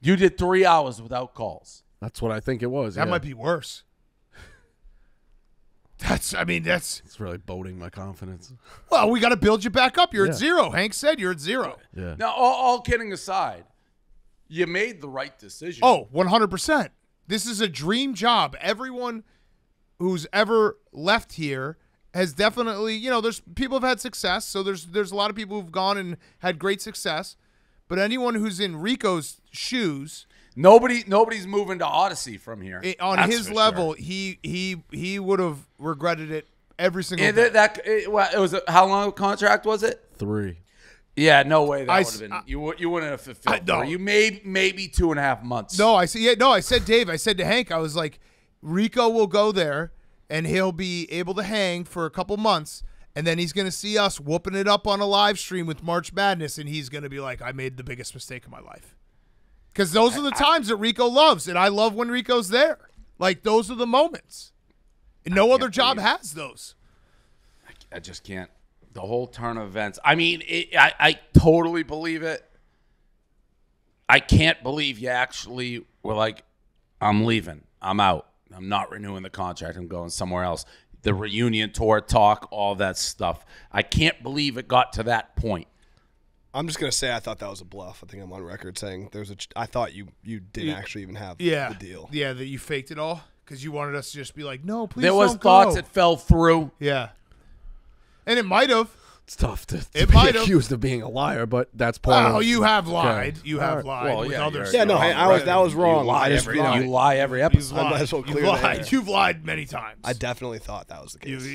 You did three hours without calls. That's what I think it was. That yeah. might be worse. That's, I mean, that's... It's really boding my confidence. Well, we got to build you back up. You're yeah. at zero. Hank said you're at zero. Yeah. Now, all, all kidding aside, you made the right decision. Oh, one hundred percent. This is a dream job. Everyone who's ever left here has definitely, you know, there's people have had success. So there's, there's a lot of people who've gone and had great success. But anyone who's in Rico's shoes... Nobody, nobody's moving to Odyssey from here. It, on That's his level, sure. he he he would have regretted it every single. And day. That it, well, it was a, how long a contract was it? Three. Yeah, no way that would have been. I, you you wouldn't have fulfilled. I, no. You maybe maybe two and a half months. No, I see. Yeah, no, I said Dave. I said to Hank, I was like, Rico will go there and he'll be able to hang for a couple months, and then he's gonna see us whooping it up on a live stream with March Madness, and he's gonna be like, I made the biggest mistake of my life. Because those are the times that Rico loves, and I love when Rico's there. Like, those are the moments. And no other job has those. I, I just can't. The whole turn of events. I mean, it, I, I totally believe it. I can't believe you actually were like, I'm leaving. I'm out. I'm not renewing the contract. I'm going somewhere else. The reunion tour talk, all that stuff. I can't believe it got to that point. I'm just going to say I thought that was a bluff. I think I'm on record saying there's a ch I thought you, you didn't you, actually even have yeah, the deal. Yeah, that you faked it all because you wanted us to just be like, no, please don't go. There was thoughts it fell through. Yeah. And it might have. It's tough to, to it be might accused have. of being a liar, but that's part wow, of it. Oh, you have lied. Okay. You have right. lied well, with yeah, others. Yeah, no, I, I was, that was wrong. You lie every, every, you lie every episode. Lied. So clear you lied. You've lied many times. I definitely thought that was the case. You,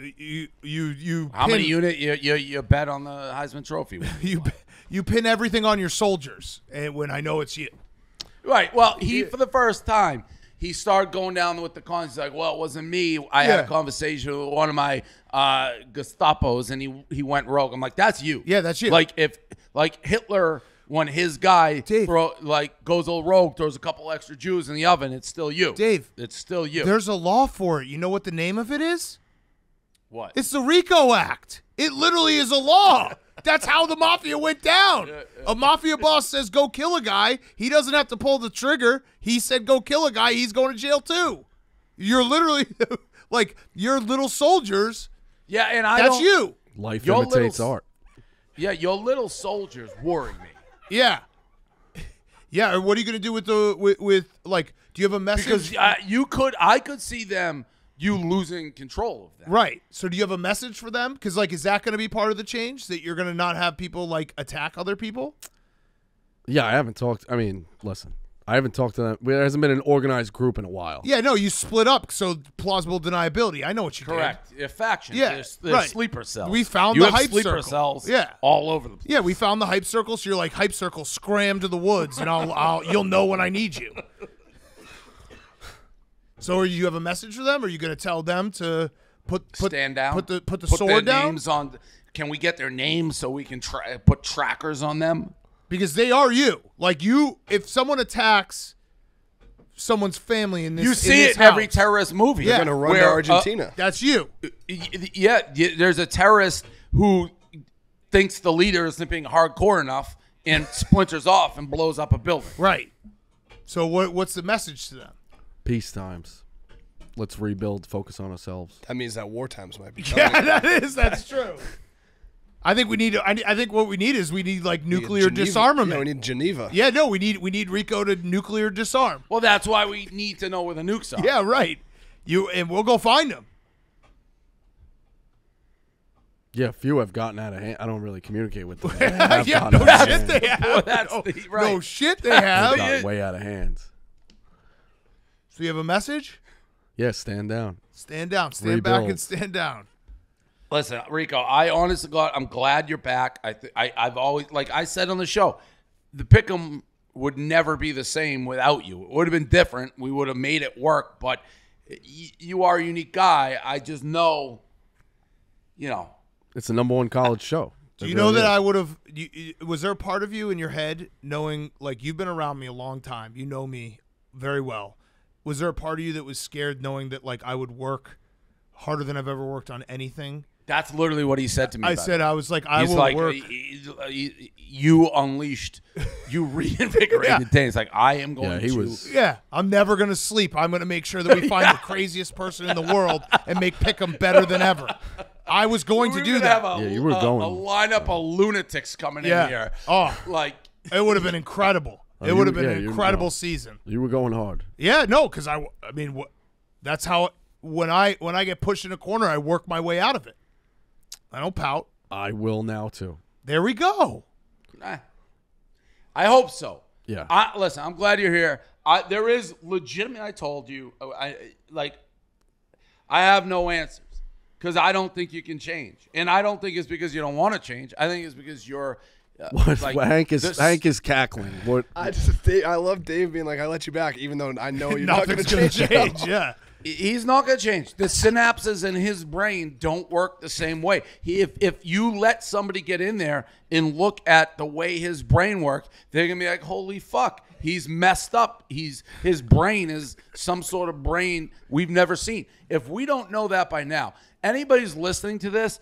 you, you, you, you How pin, many unit you, you, you bet on the Heisman Trophy? you, you pin everything on your soldiers and when I know it's you. Right. Well, he, yeah. for the first time, he started going down with the cons. He's like, well, it wasn't me. I yeah. had a conversation with one of my uh, Gestapos, and he he went rogue. I'm like, that's you. Yeah, that's you. Like, if like Hitler, when his guy throw, like goes all rogue, throws a couple extra Jews in the oven, it's still you. Dave. It's still you. There's a law for it. You know what the name of it is? What? It's the RICO Act. It literally is a law. That's how the mafia went down. A mafia boss says, go kill a guy. He doesn't have to pull the trigger. He said, go kill a guy. He's going to jail too. You're literally like your little soldiers. Yeah. And I that's don't, you. Life your imitates little, art. Yeah. Your little soldiers worry me. Yeah. Yeah. And what are you going to do with the, with, with like, do you have a message? Because uh, you could, I could see them. You losing control of that. Right. So do you have a message for them? Because, like, is that going to be part of the change, that you're going to not have people, like, attack other people? Yeah, I haven't talked. I mean, listen, I haven't talked to them. There hasn't been an organized group in a while. Yeah, no, you split up, so plausible deniability. I know what you did. Correct. Correct. Factions. Yeah, there's, there's right. sleeper cells. We found you the hype sleeper circle. cells yeah. all over the place. Yeah, we found the hype circle, so you're like, hype circle, scram to the woods, and I'll, I'll you'll know when I need you. So, are you have a message for them? Or are you going to tell them to put, put stand down, put the put the put sword their down? Names on, can we get their names so we can tra put trackers on them? Because they are you. Like you, if someone attacks someone's family in this, you see in this it house, every terrorist movie. Yeah. You're going to run Where, to Argentina. Uh, that's you. Yeah, there's a terrorist who thinks the leader isn't being hardcore enough and splinters off and blows up a building. Right. So, what what's the message to them? Peace times. Let's rebuild. Focus on ourselves. That means that war times might be coming. Yeah, that is. That's true. I think we need. I, I think what we need is we need like nuclear Geneva. disarmament. Yeah, we need Geneva. Yeah, no, we need we need RICO to nuclear disarm. Well, that's why we need to know where the nukes are. Yeah, right. You and we'll go find them. Yeah, few have gotten out of hand. I don't really communicate with them. yeah, no shit they have. Well, that's no, the, right. no shit they have. They've gotten way out of hand. Do you have a message? Yes, yeah, stand down. Stand down. Stand Rebuild. back and stand down. Listen, Rico, I honestly got, I'm glad you're back. I, th I, I've always, like I said on the show, the pick 'em would never be the same without you. It would have been different. We would have made it work, but y you are a unique guy. I just know, you know. It's the number one college show. Do you know that I would have, was there a part of you in your head knowing, like you've been around me a long time. You know me very well. Was there a part of you that was scared knowing that, like, I would work harder than I've ever worked on anything? That's literally what he said to me. I said, it. I was like, I He's will like, work. You unleashed, you reinvigorated yeah. the day. It's like, I am going yeah, he to. Was... Yeah, I'm never going to sleep. I'm going to make sure that we find yeah. the craziest person in the world and make pick 'em better than ever. I was going we to do that. Have a, yeah, you were a, going. A lineup yeah. of lunatics coming yeah. in here. Oh, like it would have been incredible. Oh, it would have been yeah, an incredible season. You were going hard. Yeah, no, because I, I mean, wh that's how when I when I get pushed in a corner, I work my way out of it. I don't pout. I will now too. There we go. I, I hope so. Yeah. I, listen, I'm glad you're here. I, there is legitimate. I told you, I like. I have no answers because I don't think you can change, and I don't think it's because you don't want to change. I think it's because you're. Uh, what, like what Hank is this, Hank is cackling. What I just Dave, I love Dave being like, I let you back, even though I know you're not going to change. change yeah, he's not going to change. The synapses in his brain don't work the same way. He, if if you let somebody get in there and look at the way his brain works, they're going to be like, holy fuck, he's messed up. He's his brain is some sort of brain we've never seen. If we don't know that by now, anybody's listening to this,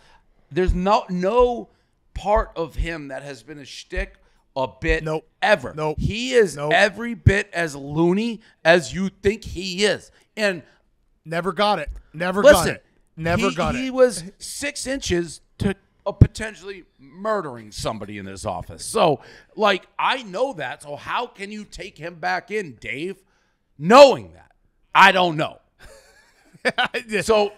there's no no. part of him that has been a shtick, a bit, nope. ever. Nope. He is nope. every bit as loony as you think he is. And never got it. Never listen, got it. Never he, got he it. He was six inches to uh, potentially murdering somebody in his office. So, like, I know that. So how can you take him back in, Dave? Knowing that. I don't know. so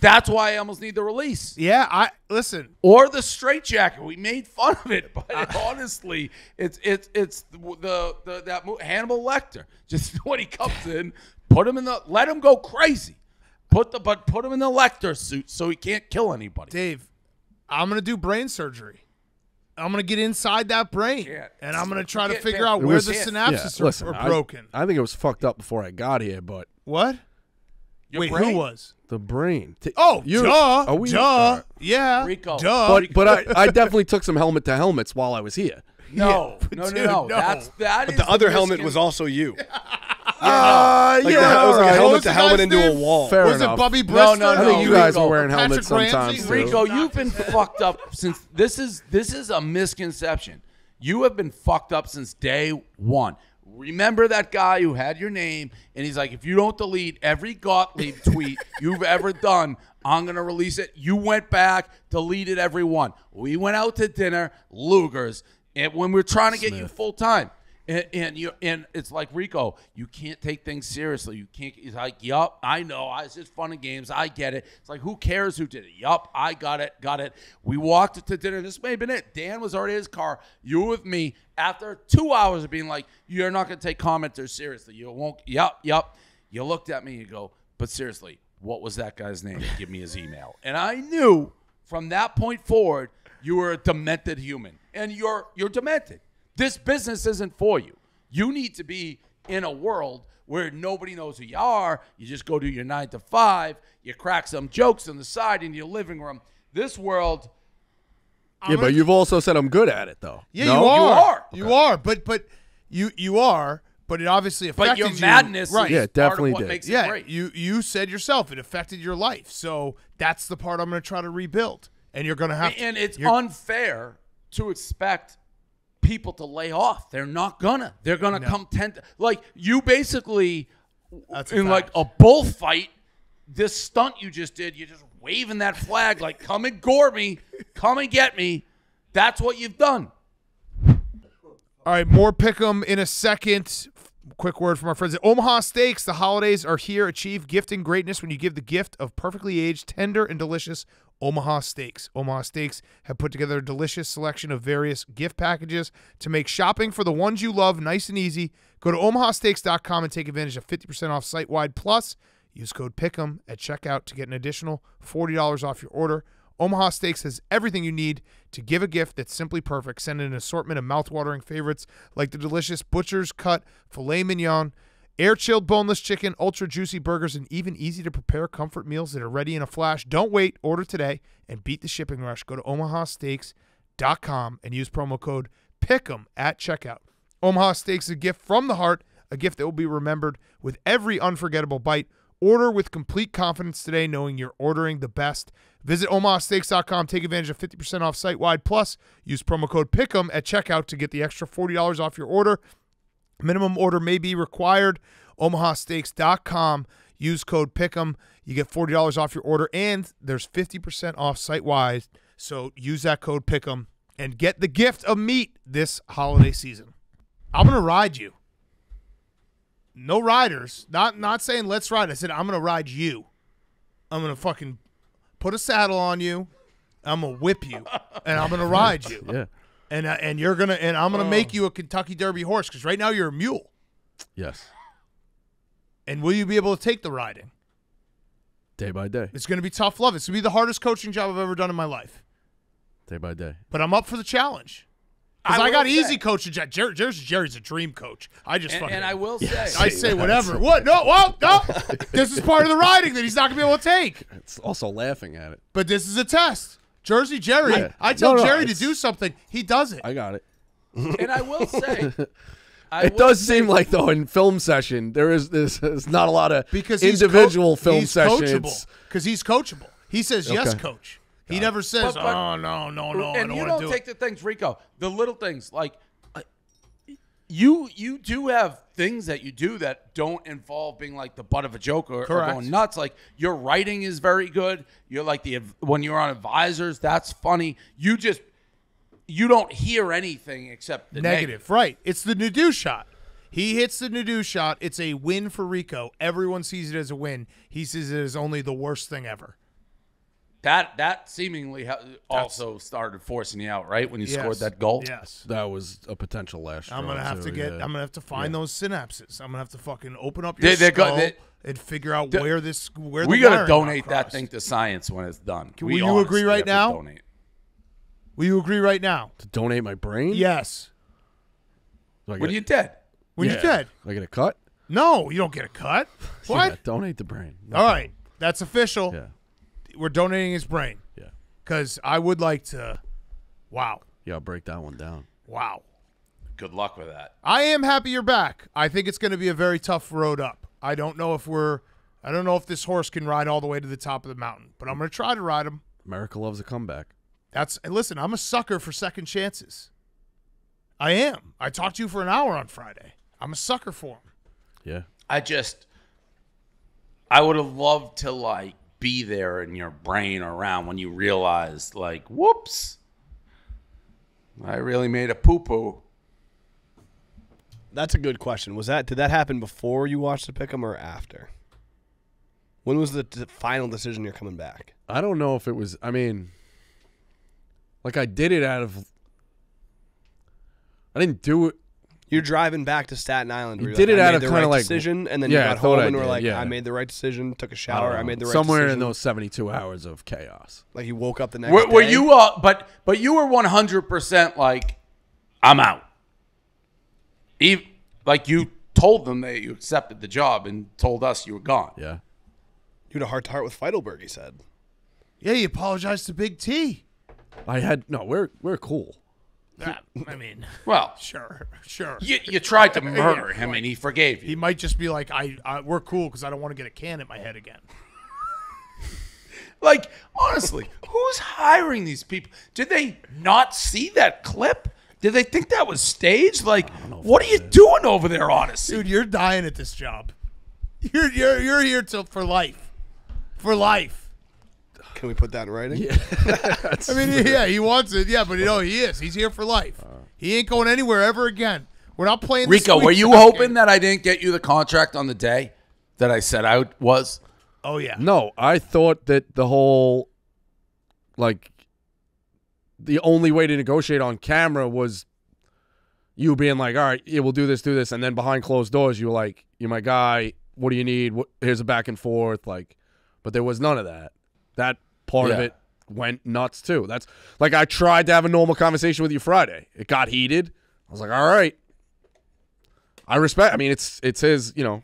That's why I almost need the release. Yeah, I listen. Or the straitjacket. We made fun of it, but uh, honestly, it's it's it's the the that Hannibal Lecter. Just when he comes in, put him in the let him go crazy. Put the but put him in the Lecter suit so he can't kill anybody. Dave, I'm gonna do brain surgery. I'm gonna get inside that brain, and I'm gonna try to figure out where the synapses yeah, listen, are broken. I, I think it was fucked up before I got here, but what? Your Wait, brain? Who was the brain? Oh, you, duh, are we, duh, right. yeah, Rico. duh. But Rico. but I, I definitely took some helmet to helmets while I was here. No, yeah. no, no, Dude, no, no. That's that. But is the other the helmet was also you. Uh, like yeah, that was like a helmet to helmet into a wall. Fair was enough. it Bobby Brister? No, no, no. I think you guys Rico. are wearing helmets Patrick sometimes. Ramsey, Rico, you've been fucked up since this is this is a misconception. You have been fucked up since day one. Remember that guy who had your name, and he's like, if you don't delete every Gottlieb tweet you've ever done, I'm going to release it. You went back, deleted every one. We went out to dinner, Luger's, and when we were trying to Smith. get you full time. And, and you and it's like, Rico, you can't take things seriously. You can't. He's like, yup, I know. It's just fun and games. I get it. It's like, who cares who did it? Yup, I got it. Got it. We walked to dinner. This may have been it. Dan was already in his car. You were with me. After two hours of being like, you're not going to take commenters seriously. You won't. Yup, yup. You looked at me. You go, but seriously, what was that guy's name? Give me his email. And I knew from that point forward, you were a demented human, and you're you're demented. This business isn't for you. You need to be in a world where nobody knows who you are. You just go do your nine to five. You crack some jokes on the side in your living room. This world. I'm yeah, but you've also said I'm good at it, though. Yeah, no? you are. You are. Okay. You are. But but you you are. But it obviously affected you. But your you. madness, right? Is yeah, it definitely part of what did. Makes yeah, it great. you you said yourself it affected your life. So that's the part I'm going to try to rebuild. And you're going to have. And to, it's unfair to expect people to lay off. They're not gonna. They're gonna no. come ten. Like you basically That's in a like a bullfight. This stunt you just did. You're just waving that flag like, come and gore me, come and get me. That's what you've done. All right, more pick 'em in a second. Quick word from our friends at Omaha Steaks. The holidays are here. Achieve gifting greatness when you give the gift of perfectly aged, tender, and delicious Omaha Steaks. Omaha Steaks have put together a delicious selection of various gift packages to make shopping for the ones you love nice and easy. Go to omaha steaks dot com and take advantage of fifty percent off site-wide. Plus, use code PICK'em at checkout to get an additional forty dollars off your order. Omaha Steaks has everything you need to give a gift that's simply perfect. Send in an assortment of mouthwatering favorites like the delicious Butcher's Cut Filet Mignon, air-chilled boneless chicken, ultra-juicy burgers, and even easy-to-prepare comfort meals that are ready in a flash. Don't wait. Order today and beat the shipping rush. Go to omaha steaks dot com and use promo code PICK'em at checkout. Omaha Steaks is a gift from the heart, a gift that will be remembered with every unforgettable bite. Order with complete confidence today, knowing you're ordering the best. Visit omaha steaks dot com. Take advantage of fifty percent off site-wide. Plus, use promo code PICK'em at checkout to get the extra forty dollars off your order. Minimum order may be required. omaha steaks dot com. Use code PICK'em. You get forty dollars off your order, and there's fifty percent off site-wide. So use that code PICK'em and get the gift of meat this holiday season. I'm going to ride you. No riders. Not not saying let's ride. I said I'm going to ride you. I'm going to fucking put a saddle on you. I'm going to whip you, and I'm going to ride you. Yeah. And uh, and you're going to and I'm going to uh, make you a Kentucky Derby horse, cuz right now you're a mule. Yes. And will you be able to take the riding? Day by day. It's going to be tough love. It's going to be the hardest coaching job I've ever done in my life. Day by day. But I'm up for the challenge. Because I, I got easy coaches. Jerry, Jerry's a dream coach. I just and, fucking. And I will say. Yes, I say yes. whatever. What? No, well, no. This is part of the riding that he's not going to be able to take. It's also laughing at it. But this is a test. Jersey Jerry. Yeah. I tell no, no, Jerry to do something. He does it. I got it. And I will say. I it will does say, seem like, though, in film session, there is this, there's not a lot of because individual film he's sessions. Because he's coachable. He says, okay. yes, coach. He God. never says, but, but, oh, no, no, no, and I don't you don't do take it. the things, Rico, the little things. Like, uh, you you do have things that you do that don't involve being, like, the butt of a joke or, or going nuts. Like, your writing is very good. You're, like, the when you're on Advisors, that's funny. You just, you don't hear anything except the negative. negative. Right. It's the Nadeau shot. He hits the Nadeau shot. It's a win for Rico. Everyone sees it as a win. He sees it as only the worst thing ever. That that seemingly ha also That's, started forcing you out, right? When you yes, scored that goal, yes, that was a potential lash. I'm gonna have too, to get. Yeah. I'm gonna have to find yeah. those synapses. I'm gonna have to fucking open up your they, skull they, and figure out they, where this. Where we the gotta donate that thing to science when it's done. Can we you agree right now? Donate. Will you agree right now to donate my brain? Yes. So when you dead? When yeah. you dead? I get a cut? No, you don't get a cut. What? Yeah, donate the brain. No All problem. right, that's official. Yeah. We're donating his brain. Yeah. Because I would like to. Wow. Yeah, I'll break that one down. Wow. Good luck with that. I am happy you're back. I think it's going to be a very tough road up. I don't know if we're. I don't know if this horse can ride all the way to the top of the mountain, but I'm going to try to ride him. America loves a comeback. That's. And listen, I'm a sucker for second chances. I am. I talked to you for an hour on Friday. I'm a sucker for him. Yeah. I just. I would have loved to, like, be there in your brain around when you realize, like, whoops, I really made a poo-poo. That's a good question. Was that, did that happen before you watched the pick 'em or after? When was the final decision you're coming back? I don't know if it was, I mean, like, I did it out of, I didn't do it. You're driving back to Staten Island. You did like, it I out of kind right of like decision, and then yeah, you got home and were like, yeah. "I made the right decision." Took a shower. I, I made the right somewhere decision. in those seventy-two hours of chaos. Like you woke up the next. Were, day. Were you? Uh, but but you were one hundred percent like, I'm out. Even, like you told them that you accepted the job and told us you were gone. Yeah, you had a heart to heart with Feidelberg. He said, "Yeah, you apologized to Big T." I had no. We're we're cool. That, I mean, well, sure, sure. You, you tried to murder yeah, him, and he forgave you. He might just be like, "I, I we're cool because I don't want to get a can at my head again." Like, honestly, who's hiring these people? Did they not see that clip? Did they think that was staged? Like, what are you is. doing over there, Odyssey? Dude, you're dying at this job. You're you're you're here till for life, for life. Can we put that in writing? Yeah. I mean, yeah, he wants it. Yeah, but you know, he is. He's here for life. He ain't going anywhere ever again. We're not playing this Rico, were you hoping game. that I didn't get you the contract on the day that I said I was? Oh, yeah. No, I thought that the whole, like, the only way to negotiate on camera was you being like, all right, yeah, we'll do this, do this. And then behind closed doors, you were like, you're my guy. What do you need? Here's a back and forth. Like, but there was none of that. That part yeah. of it went nuts too. That's like I tried to have a normal conversation with you Friday. It got heated. I was like, all right. I respect I mean it's it's his, you know.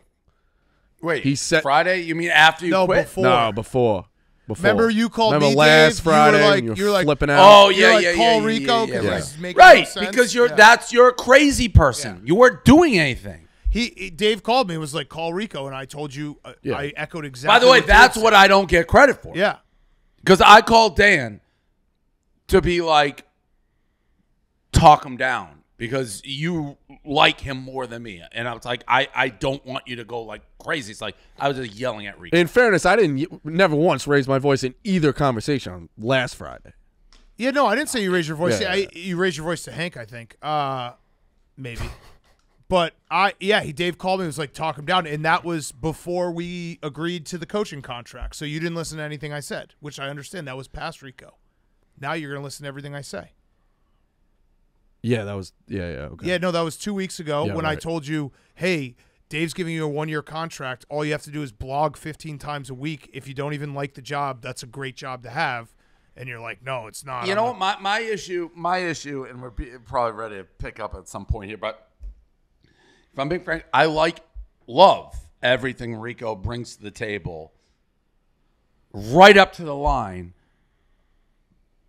Wait, he said Friday? You mean after you no, quit? Before. No, before. Before. Remember you called Remember me last Dave? Friday. You were like, you were you were flipping like, out. Oh yeah, like, yeah, call yeah, Rico yeah, yeah, yeah. Right, making right no sense. because you're yeah. that's you're a crazy person. Yeah. You weren't doing anything. He, he Dave called me and was like, call Rico, and I told you uh, yeah. I echoed exactly. By the way, what that's what I don't get credit for. Yeah. Because I called Dan to be like, talk him down because you like him more than me. And I was like, I, I don't want you to go like crazy. It's like I was just yelling at Rico. In fairness, I didn't never once raise my voice in either conversation on last Friday. Yeah, no, I didn't say you raised your voice. Yeah, yeah, yeah. I, you raised your voice to Hank, I think. Uh, maybe. But I, yeah, he Dave called me and was like, talk him down. And that was before we agreed to the coaching contract. So you didn't listen to anything I said, which I understand. That was past Rico. Now you're going to listen to everything I say. Yeah, that was, yeah, yeah. Okay. Yeah, no, that was two weeks ago yeah, when right. I told you, hey, Dave's giving you a one year contract. All you have to do is blog fifteen times a week. If you don't even like the job, that's a great job to have. And you're like, no, it's not. You I'm know, what? my, my issue, my issue, and we're probably ready to pick up at some point here, but. If I'm being frank, I like, love everything Rico brings to the table right up to the line,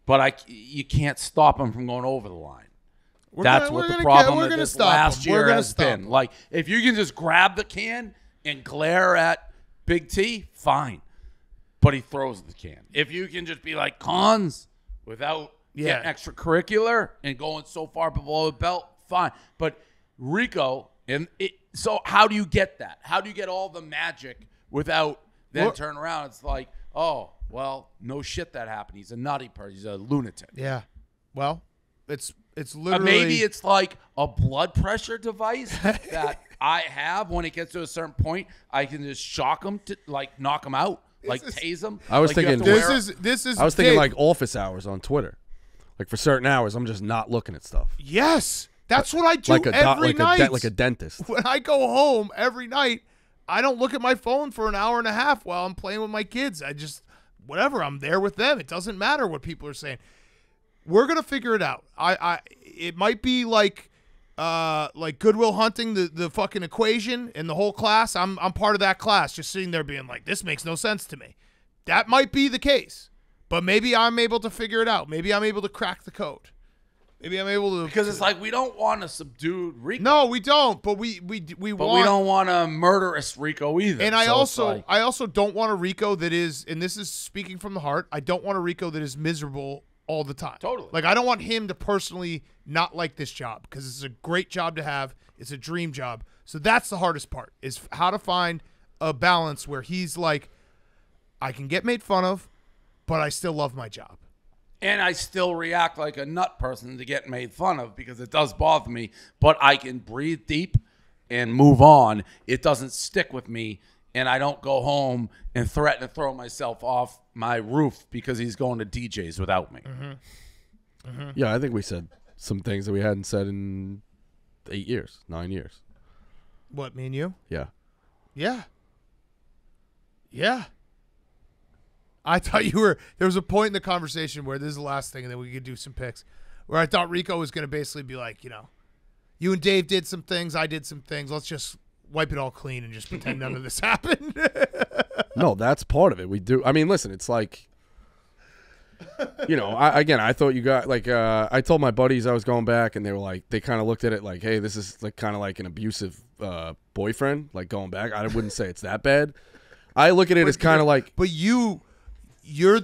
but I, you can't stop him from going over the line. We're That's gonna, what the problem get, this last him. year has been. Him. Like, if you can just grab the can and glare at Big T, fine. But he throws the can. If you can just be like Cons without yeah. getting extracurricular and going so far below the belt, fine. But Rico... And it, so how do you get that? How do you get all the magic without then turn around? It's like, oh, well, no shit that happened. He's a nutty person. He's a lunatic. Yeah. Well, it's it's literally. Uh, maybe it's like a blood pressure device that I have. When it gets to a certain point, I can just shock him, to, like knock him out. Like is, tase them. I was like thinking this is this is. I was thinking Dave. like office hours on Twitter, like for certain hours, I'm just not looking at stuff. Yes, that's like, what I do like a every like night. A like a dentist. When I go home every night, I don't look at my phone for an hour and a half while I'm playing with my kids. I just whatever. I'm there with them. It doesn't matter what people are saying. We're gonna figure it out. I I it might be like. Uh, like Goodwill Hunting, the, the fucking equation and the whole class. I'm, I'm part of that class just sitting there being like, this makes no sense to me. That might be the case, but maybe I'm able to figure it out. Maybe I'm able to crack the code. Maybe I'm able to. Because it's like we don't want to subdue RICO. No, we don't, but we, we, we but want. But we don't want a murderous RICO either. And I, so also, like... I also don't want a RICO that is, and this is speaking from the heart, I don't want a RICO that is miserable all the time. Totally. Like, I don't want him to personally not like this job because it's a great job to have. It's a dream job. So that's the hardest part, is how to find a balance where he's like, I can get made fun of, but I still love my job. And I still react like a nut person to get made fun of because it does bother me, but I can breathe deep and move on. It doesn't stick with me. And I don't go home and threaten to throw myself off my roof because he's going to D Js without me. Mm-hmm. Mm-hmm. Yeah, I think we said some things that we hadn't said in eight years, nine years. What, me and you? Yeah. Yeah. Yeah. I thought you were – there was a point in the conversation where this is the last thing and then we could do some picks where I thought Rico was going to basically be like, you know, you and Dave did some things, I did some things, let's just – wipe it all clean and just pretend none of this happened. No, that's part of it. We do. I mean, listen, it's like, you know, I, again, I thought you got like, uh, I told my buddies I was going back and they were like, they kind of looked at it like, hey, this is like kind of like an abusive uh, boyfriend, like going back. I wouldn't say it's that bad. I look at it but as kind of like, but you, you're,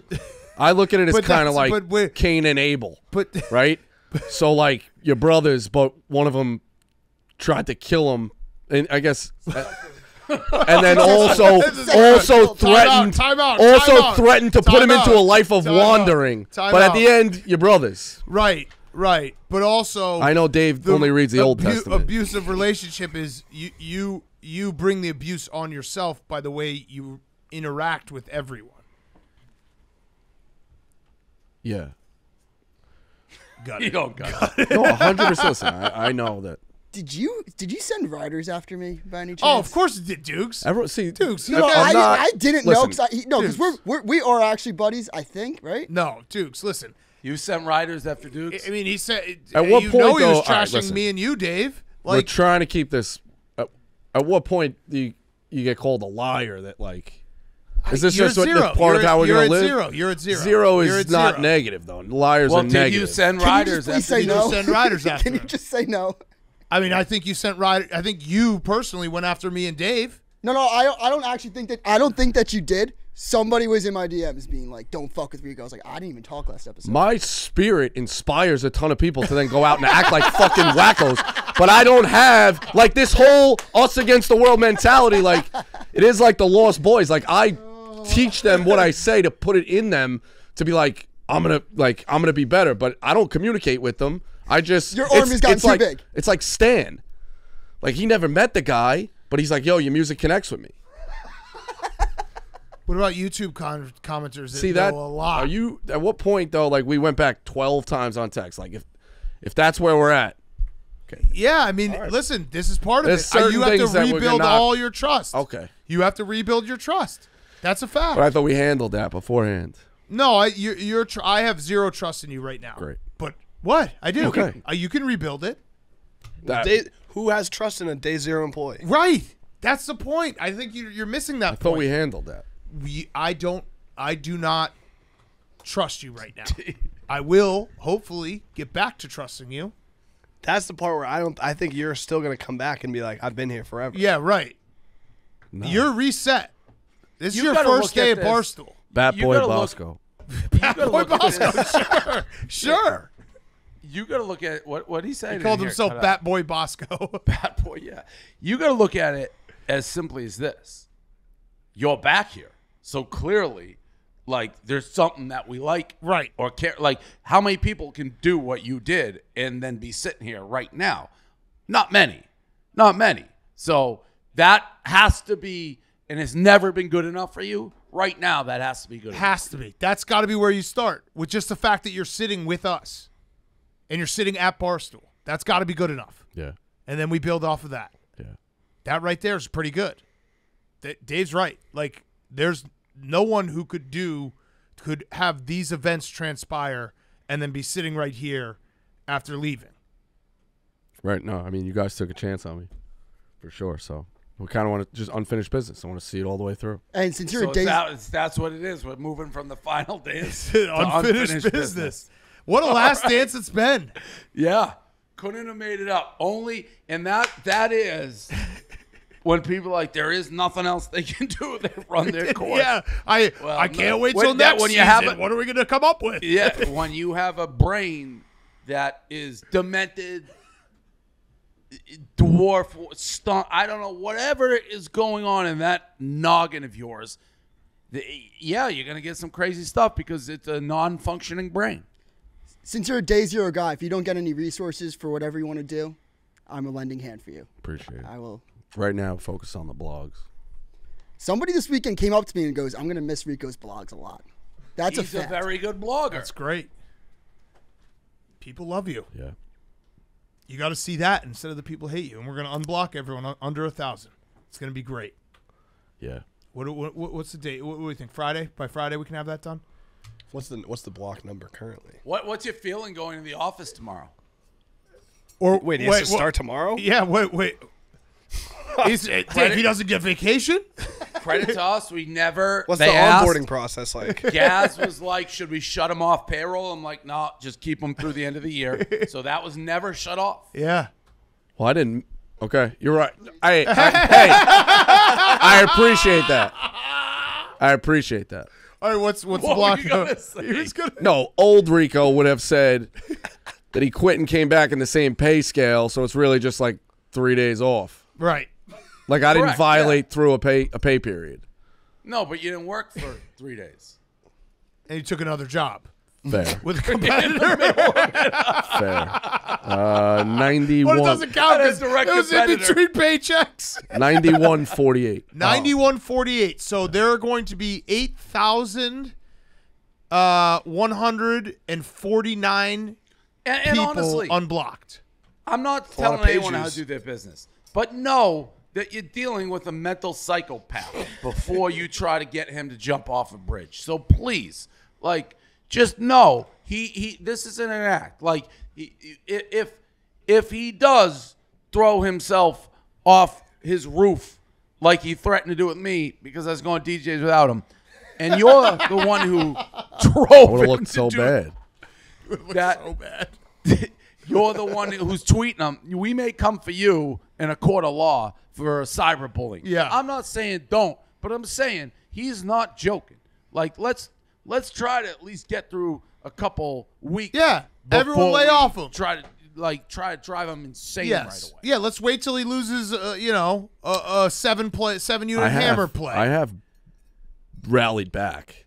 I look at it as kind of like Cain and Abel, but right. But, so like your brothers, but one of them tried to kill him. And I guess, and then also also threatened also threatened to put him into a life of wandering. But at the end, your brothers. Right, right. But also, I know Dave only reads the Old Testament. Abusive relationship is you you you bring the abuse on yourself by the way you interact with everyone. Yeah. Got it. You don't got it. No, one hundred percent. Listen, I, I know that. Did you did you send riders after me by any chance? Oh, of course it did, Dukes. Everyone, see, Dukes. No, okay. I, didn't, I didn't listen, know because I he, no because we're, we're we are actually buddies. I think right. No, Dukes. Listen, you sent riders after Dukes. I mean, he said. At what you point know though, he was trashing right, me and you, Dave? Like, we're trying to keep this. At, at what point do you, you get called a liar? That like, is this just what, part you're of at, how we're gonna live? Zero. You're at zero. Zero is zero. Not negative though. Liars well, are negative. Well, did you send riders? Can you just after no? Send riders after. Can you just say no? I mean, I think you sent right. I think you personally went after me and Dave. No, no, I don't. I don't actually think that. I don't think that you did. Somebody was in my D Ms being like, "Don't fuck with Rico." I was like, "I didn't even talk last episode." My spirit inspires a ton of people to then go out and act like fucking wackos, but I don't have like this whole us against the world mentality. Like, it is like the Lost Boys. Like, I teach them what I say to put it in them to be like, I'm gonna like I'm gonna be better, but I don't communicate with them. I just your army's got too like, big. It's like Stan, like he never met the guy, but he's like, "Yo, your music connects with me." What about YouTube con commenters? That See that know a lot. Are you at what point though? Like we went back twelve times on text. Like if if that's where we're at. Okay. Yeah, I mean, right. Listen, this is part There's of it. You have to rebuild not... all your trust. Okay, you have to rebuild your trust. That's a fact. But I thought we handled that beforehand. No, I you, you're tr I have zero trust in you right now. Great, but. What? I do. Okay. Uh, you can rebuild it. That, day, who has trust in a day zero employee? Right. That's the point. I think you're, you're missing that I point. I thought we handled that. We, I don't, I do not trust you right now. I will hopefully get back to trusting you. That's the part where I don't, I think you're still going to come back and be like, I've been here forever. Yeah, right. No. You're reset. This you is your first day at, at Barstool. Bat Boy Bosco. Bat Boy Bosco. Sure. Sure. Yeah. You got to look at what what he said. He called himself Bat Boy Bosco. Bat Boy, yeah. You got to look at it as simply as this: you're back here, so clearly, like there's something that we like, right? Or care. Like how many people can do what you did and then be sitting here right now? Not many, not many. So that has to be, and it's never been good enough for you. right now, that has to be good. Has to be. That's got to be where you start, with just the fact that you're sitting with us and you're sitting at Barstool. That's got to be good enough. Yeah. And then we build off of that. Yeah. That right there is pretty good. D- Dave's right. Like, there's no one who could do, could have these events transpire and then be sitting right here after leaving. Right. No, I mean, you guys took a chance on me for sure. So we kind of want to just unfinished business. I want to see it all the way through. And since you're so a Dave, that, that's what it is. We're moving from the final dance to unfinished, unfinished business. business. What a last right. dance it's been. Yeah. Couldn't have made it up. Only, and that that is when people are like, there is nothing else they can do. They run their course. Yeah, I well, I can't no. wait till next when you season. Have a, what are we going to come up with? Yeah, when you have a brain that is demented, dwarf, stunk, I don't know, whatever is going on in that noggin of yours, the, yeah, you're going to get some crazy stuff because it's a non-functioning brain. Since you're a day zero guy, if you don't get any resources for whatever you want to do, I'm a lending hand for you. Appreciate it. I will. Right now, focus on the blogs. Somebody this weekend came up to me and goes, I'm going to miss Rico's blogs a lot. That's He's a fact. He's a very good blogger. That's great. People love you. Yeah. You got to see that instead of the people hate you. And we're going to unblock everyone under a thousand. It's going to be great. Yeah. What, what What's the date? What do we think? Friday? By Friday, we can have that done? What's the what's the block number currently? What what's your feeling going to the office tomorrow? Or wait, he has wait, to start what, tomorrow? Yeah, wait, wait. He's, Dave, credit, he doesn't get vacation. Credit to us, we never. What's the onboarding asked, process like? Gaz was like, "Should we shut him off payroll?" I'm like, "No, nah, just keep him through the end of the year." So that was never shut off. Yeah. Well, I didn't. Okay, you're right. I, I hey, I appreciate that. I appreciate that. All right, what's what's what block? He was gonna... No, old Rico would have said that he quit and came back in the same pay scale, so it's really just like three days off. Right. Like I Correct, didn't violate yeah. through a pay a pay period. No, but you didn't work for three days, and you took another job. Fair. With a competitor. Fair. Uh, ninety-one. Well, it doesn't count as direct competitor. It was in between paychecks. Ninety-one forty-eight. Ninety-one forty-eight. So there are going to be eight thousand uh, one hundred and forty-nine and, and people honestly, unblocked. I'm not it's telling anyone how to do their business, but know that you're dealing with a mental psychopath before you try to get him to jump off a bridge. So please, like. Just know he he. This isn't an act. Like he, if if he does throw himself off his roof, like he threatened to do with me, because I was going to D Js without him, and you're the one who drove. Would have looked so bad. That so bad. You're the one who's tweeting him. We may come for you in a court of law for cyberbullying. Yeah, I'm not saying don't, but I'm saying he's not joking. Like let's. Let's try to at least get through a couple weeks. Yeah, everyone lay off him. Try to like try to drive him insane yes. right away. Yeah, let's wait till he loses. Uh, you know, a uh, uh, seven play, seven unit I hammer have, play. I have rallied back.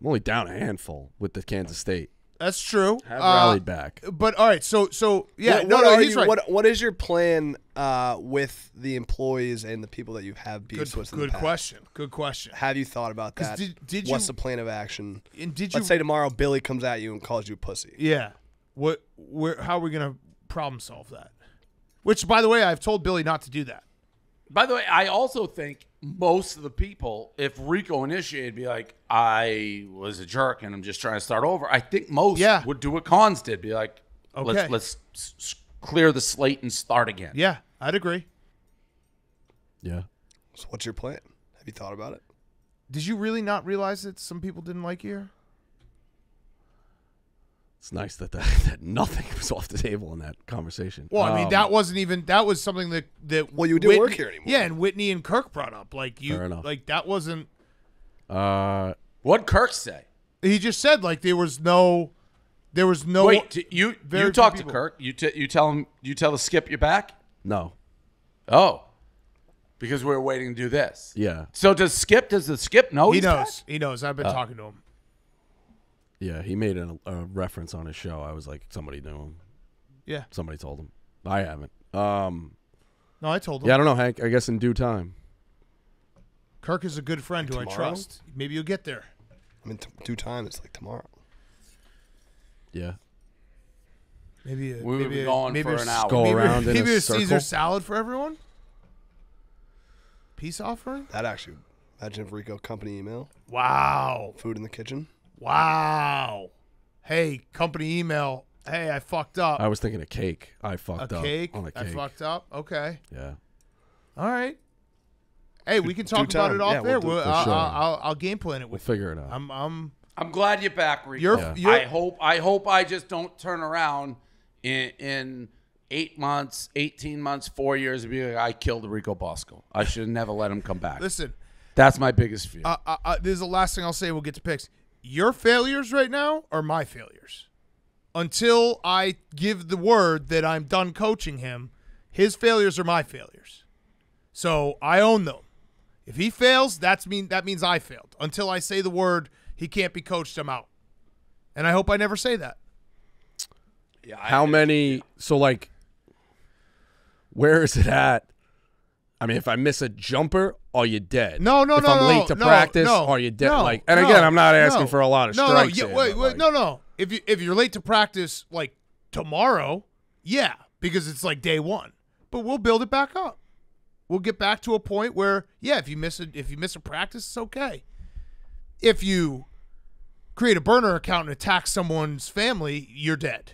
I'm only down a handful with the Kansas State. That's true. I have uh, rallied back. But all right, so so yeah, what, no, what no, he's you, right. What what is your plan uh, with the employees and the people that you have beefs good, with? Good in the past? question. Good question. Have you thought about that? Did, did What's you, the plan of action? And did you Let's say tomorrow Billy comes at you and calls you a pussy? Yeah. What? Where? How are we gonna problem solve that? Which, by the way, I've told Billy not to do that. By the way, I also think most of the people, if Rico initiated, be like, I was a jerk and I'm just trying to start over. I think most yeah. would do what Cons did. Be like, okay. let's, let's clear the slate and start again. Yeah, I'd agree. Yeah. So what's your plan? Have you thought about it? Did you really not realize that some people didn't like you? It's nice that, that that nothing was off the table in that conversation. Well, I mean, um, that wasn't even that was something that that well, you didn't work here anymore. Yeah, and Whitney and Kirk brought up like you like that wasn't. Uh, what Kirk say? He just said like there was no, there was no. Wait, you you talk to Kirk? You t you tell him you tell the skip you're back? No. Oh, because we were waiting to do this. Yeah. So does Skip? Does the Skip know? He knows. He knows. I've been uh, talking to him. Yeah, he made a, a reference on his show. I was like, somebody knew him. Yeah. Somebody told him. I haven't. Um, no, I told him. Yeah, I don't know, Hank. I guess in due time. Kirk is a good friend like who tomorrow? I trust. Maybe you'll get there. I mean, t two times. It's like tomorrow. Yeah. Maybe a, we maybe would be a, going maybe for an hour. Go maybe around maybe in a, a Caesar salad for everyone. Peace offering. That actually, imagine if Rico company email. Wow. Food in the kitchen. Wow. Hey, company email. Hey, I fucked up. I was thinking a cake. I fucked a up. Cake? On a cake. I fucked up. Okay. Yeah. All right. Hey, we can talk about it off yeah, there. We'll we'll, I'll, sure. I'll, I'll, I'll game plan it. With we'll you. Figure it out. I'm, I'm, I'm glad you're back, Rico. You're, yeah. you're, I hope I hope I just don't turn around in, in eight months, eighteen months, four years. And be like, I killed Rico Bosco. I should have never let him come back. Listen. That's my biggest fear. Uh, uh, uh, this is the last thing I'll say. We'll get to picks. Your failures right now are my failures. Until I give the word that I'm done coaching him, his failures are my failures. So I own them. If he fails, that's mean that means I failed. Until I say the word, he can't be coached, I'm out. And I hope I never say that. Yeah. I How did. many? So like, where is it at? I mean, if I miss a jumper, are you dead? No, no, if no, I'm no. If I'm late to no, practice, no, are you dead? No, like, and no, again, I'm not asking no, for a lot of no, strikes. No, no, yeah, wait, wait, like, no, no. If you if you're late to practice like tomorrow, yeah, because it's like day one. But we'll build it back up. We'll get back to a point where yeah, if you miss a if you miss a practice, it's okay. If you create a burner account and attack someone's family, you're dead.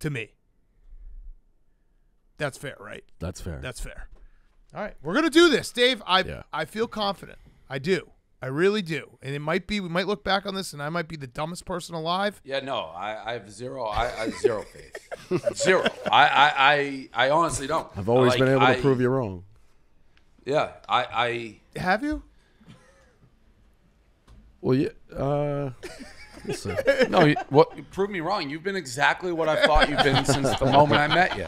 To me, that's fair, right? That's fair. That's fair. All right, we're gonna do this, Dave. I yeah. I feel confident. I do. I really do, and it might be we might look back on this, and I might be the dumbest person alive. Yeah, no, I, I have zero, I, I have zero faith, zero. I, I, I, I honestly don't. I've always like, been able I, to prove you wrong. Yeah, I, I have you. Well, yeah. Uh, listen. No, you, what? You proved me wrong. You've been exactly what I thought you've been since the moment I met you.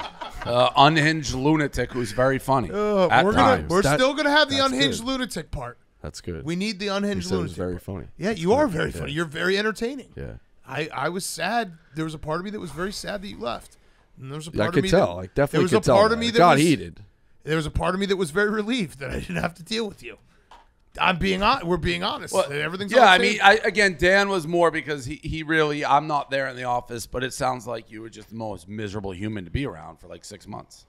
Uh, unhinged lunatic who's very funny. Uh, at we're times. Gonna, we're that, still gonna have the unhinged good. lunatic part. That's good. We need the unhinged lunatic. It's very funny. Yeah, you are very funny. You're very entertaining. Yeah. I, I was sad. There was a part of me that was very sad that you left. And there was a part yeah, I could of me tell. That, I definitely there was could a tell. Part of me that got was, heated. There was a part of me that was very relieved that I didn't have to deal with you. I'm being on. We're being honest. Well, everything's yeah. I mean, I, again, Dan was more because he he really. I'm not there in the office, but it sounds like you were just the most miserable human to be around for like six months.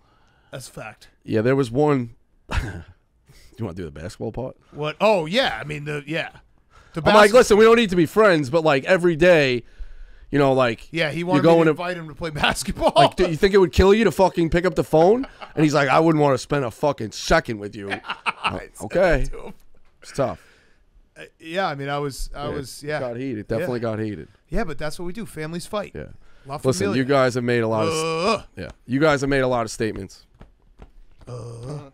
That's a fact. Yeah, there was one. Do you want to do the basketball part? What? Oh, yeah. I mean, the yeah. The I'm like, listen, we don't need to be friends, but like every day, you know, like. Yeah, he wanted to invite him to play basketball. Like, do you think it would kill you to fucking pick up the phone? And he's like, I wouldn't want to spend a fucking second with you. Like, okay. It's tough. Uh, yeah, I mean, I was, I yeah, was, yeah. It got heated. It definitely yeah. got heated. Yeah, but that's what we do. Families fight. Yeah. La listen, familia. you guys have made a lot of. Uh, yeah. You guys have made a lot of statements. Uh.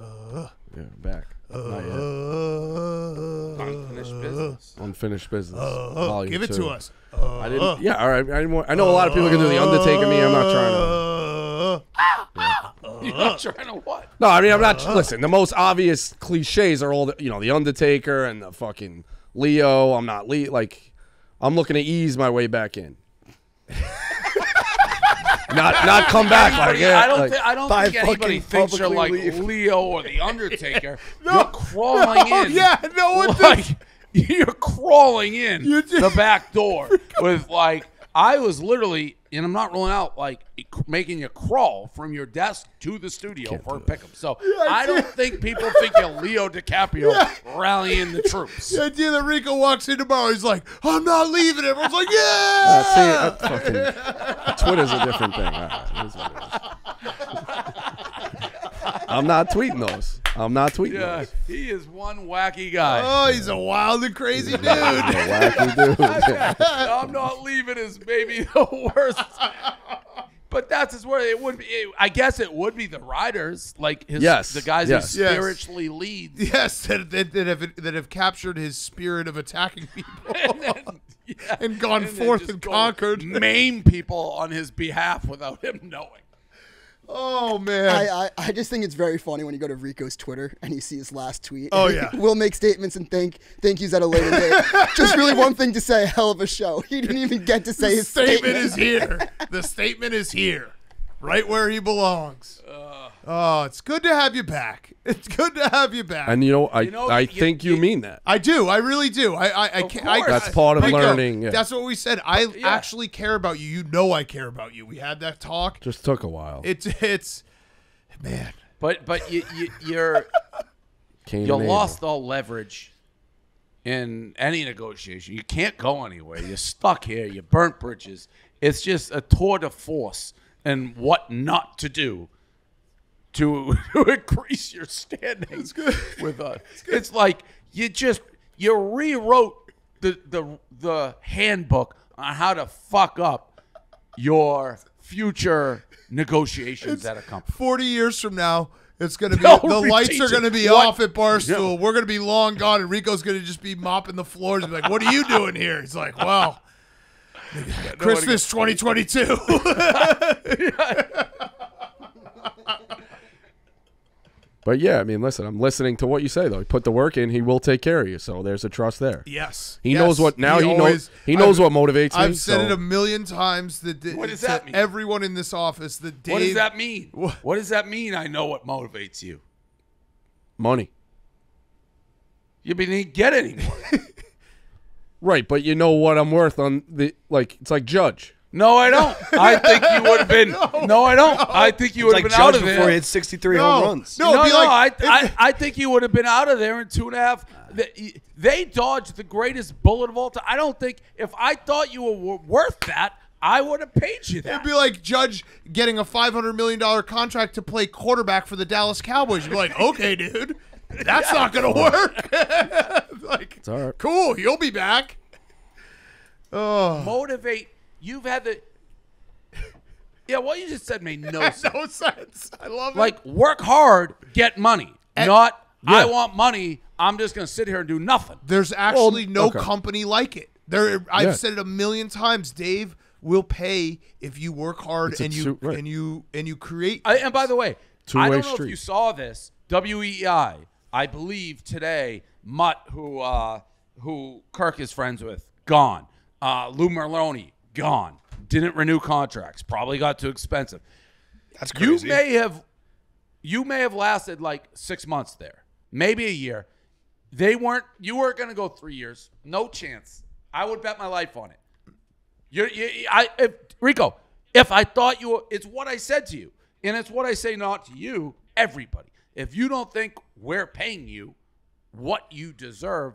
Uh, yeah, back. Uh, Not yet. Uh, unfinished business. Unfinished business. Uh, give it two. to us. Uh, I didn't. Yeah, all right. I, didn't want, I know a lot of people can do the Undertaker. Me, I'm not trying to. Yeah. Uh, You're not trying to what? No, I mean I'm not. Uh, listen, the most obvious cliches are all the you know the Undertaker and the fucking Leo. I'm not Leo. Like, I'm looking to ease my way back in. Not not come back anybody, like yeah. I don't like, th I don't think anybody thinks you're like leave. Leo or the Undertaker. no, you're crawling no, in. Yeah, no one like, does. You're crawling in you're just, the back door with like I was literally, and I'm not rolling out like making you crawl from your desk to the studio Can't for a pickup. So yeah, I, I don't think people think you're Leo DiCaprio yeah. rallying the troops. The idea that Rico walks in tomorrow, he's like, I'm not leaving. Everyone's like, yeah. Uh, see, fucking, Twitter's a different thing. Right, I'm not tweeting those. I'm not tweeting yeah, those. He is one wacky guy. Oh, he's a wild and crazy dude. wacky dude. I'm not leaving is maybe the worst. But that's is where it would be. It, I guess it would be the riders, like his, yes, the guys yes, who spiritually yes. lead. Yes, that, that, that, have, that have captured his spirit of attacking people and, then, yeah, and gone and forth and conquered. Maim people on his behalf without him knowing. Oh, man. I, I, I just think it's very funny when you go to Rico's Twitter and you see his last tweet. Oh, yeah. We'll make statements and thank, thank yous at a later date. Just really one thing to say, hell of a show. He didn't even get to say his statement. The statement is here. The statement is here. right where he belongs. Uh, oh, it's good to have you back. It's good to have you back. And you know, I you know, I you, think you, you mean that. I do. I really do. I I, I can't. I, that's part of Rico, learning. Yeah. That's what we said. I yeah. actually care about you. You know, I care about you. We had that talk. Just took a while. It's it's, man. But but you, you you're you lost all leverage in any negotiation. You can't go anywhere. You're stuck here. You burnt bridges. It's just a tour de force and what not to do to, to increase your standings with us. It's, it's like you just you rewrote the the the handbook on how to fuck up your future negotiations it's at a company. Forty years from now, it's going to be no, the lights are going to be what? off at Barstool. No. We're going to be long gone, and Rico's going to just be mopping the floors and be like, "What are you doing here?" He's like, "Wow." Christmas twenty twenty-two. But yeah, I mean, listen, I'm listening to what you say though. He put the work in, he will take care of you. So there's a trust there. Yes. He yes. knows what now he, he always, knows he knows I've, what motivates me. I've said so. it a million times that what does that mean? Everyone in this office that Dave, What does that mean? What? what does that mean? I know what motivates you. Money. You didn't get any more. Right, but you know what I'm worth on the like. It's like Judge. No, I don't. I think you would have been. no, no, I don't. No. I think you would have like been Judge out of there before he had sixty-three no, home runs. No, no, no like, I, I, I think you would have been out of there in two and a half. They, they dodged the greatest bullet of all time. I don't think if I thought you were worth that, I would have paid you that. It'd be like Judge getting a five hundred million dollar contract to play quarterback for the Dallas Cowboys. You'd be like, okay, dude. That's yeah, not going to work. Like, it's all right. Cool, you'll be back. Oh. Motivate. You've had the. Yeah, what you just said made no sense. no sense. I love it. Like, work hard, get money. And not, yeah. I want money. I'm just going to sit here and do nothing. There's actually well, no okay. company like it. There, I've yeah. said it a million times. Dave will pay if you work hard it's and you two, right. and you and you create. I, and by the way, I don't know street. if you saw this. W E I. I believe today, Mutt, who uh, who Kirk is friends with, gone. Uh, Lou Maloney, gone. Didn't renew contracts. Probably got too expensive. That's crazy. You may have, you may have lasted like six months there, maybe a year. They weren't. You weren't going to go three years. No chance. I would bet my life on it. You're, you, I, if, Rico, if I thought you, were, it's what I said to you, and it's what I say not to you, everybody. If you don't think we're paying you what you deserve,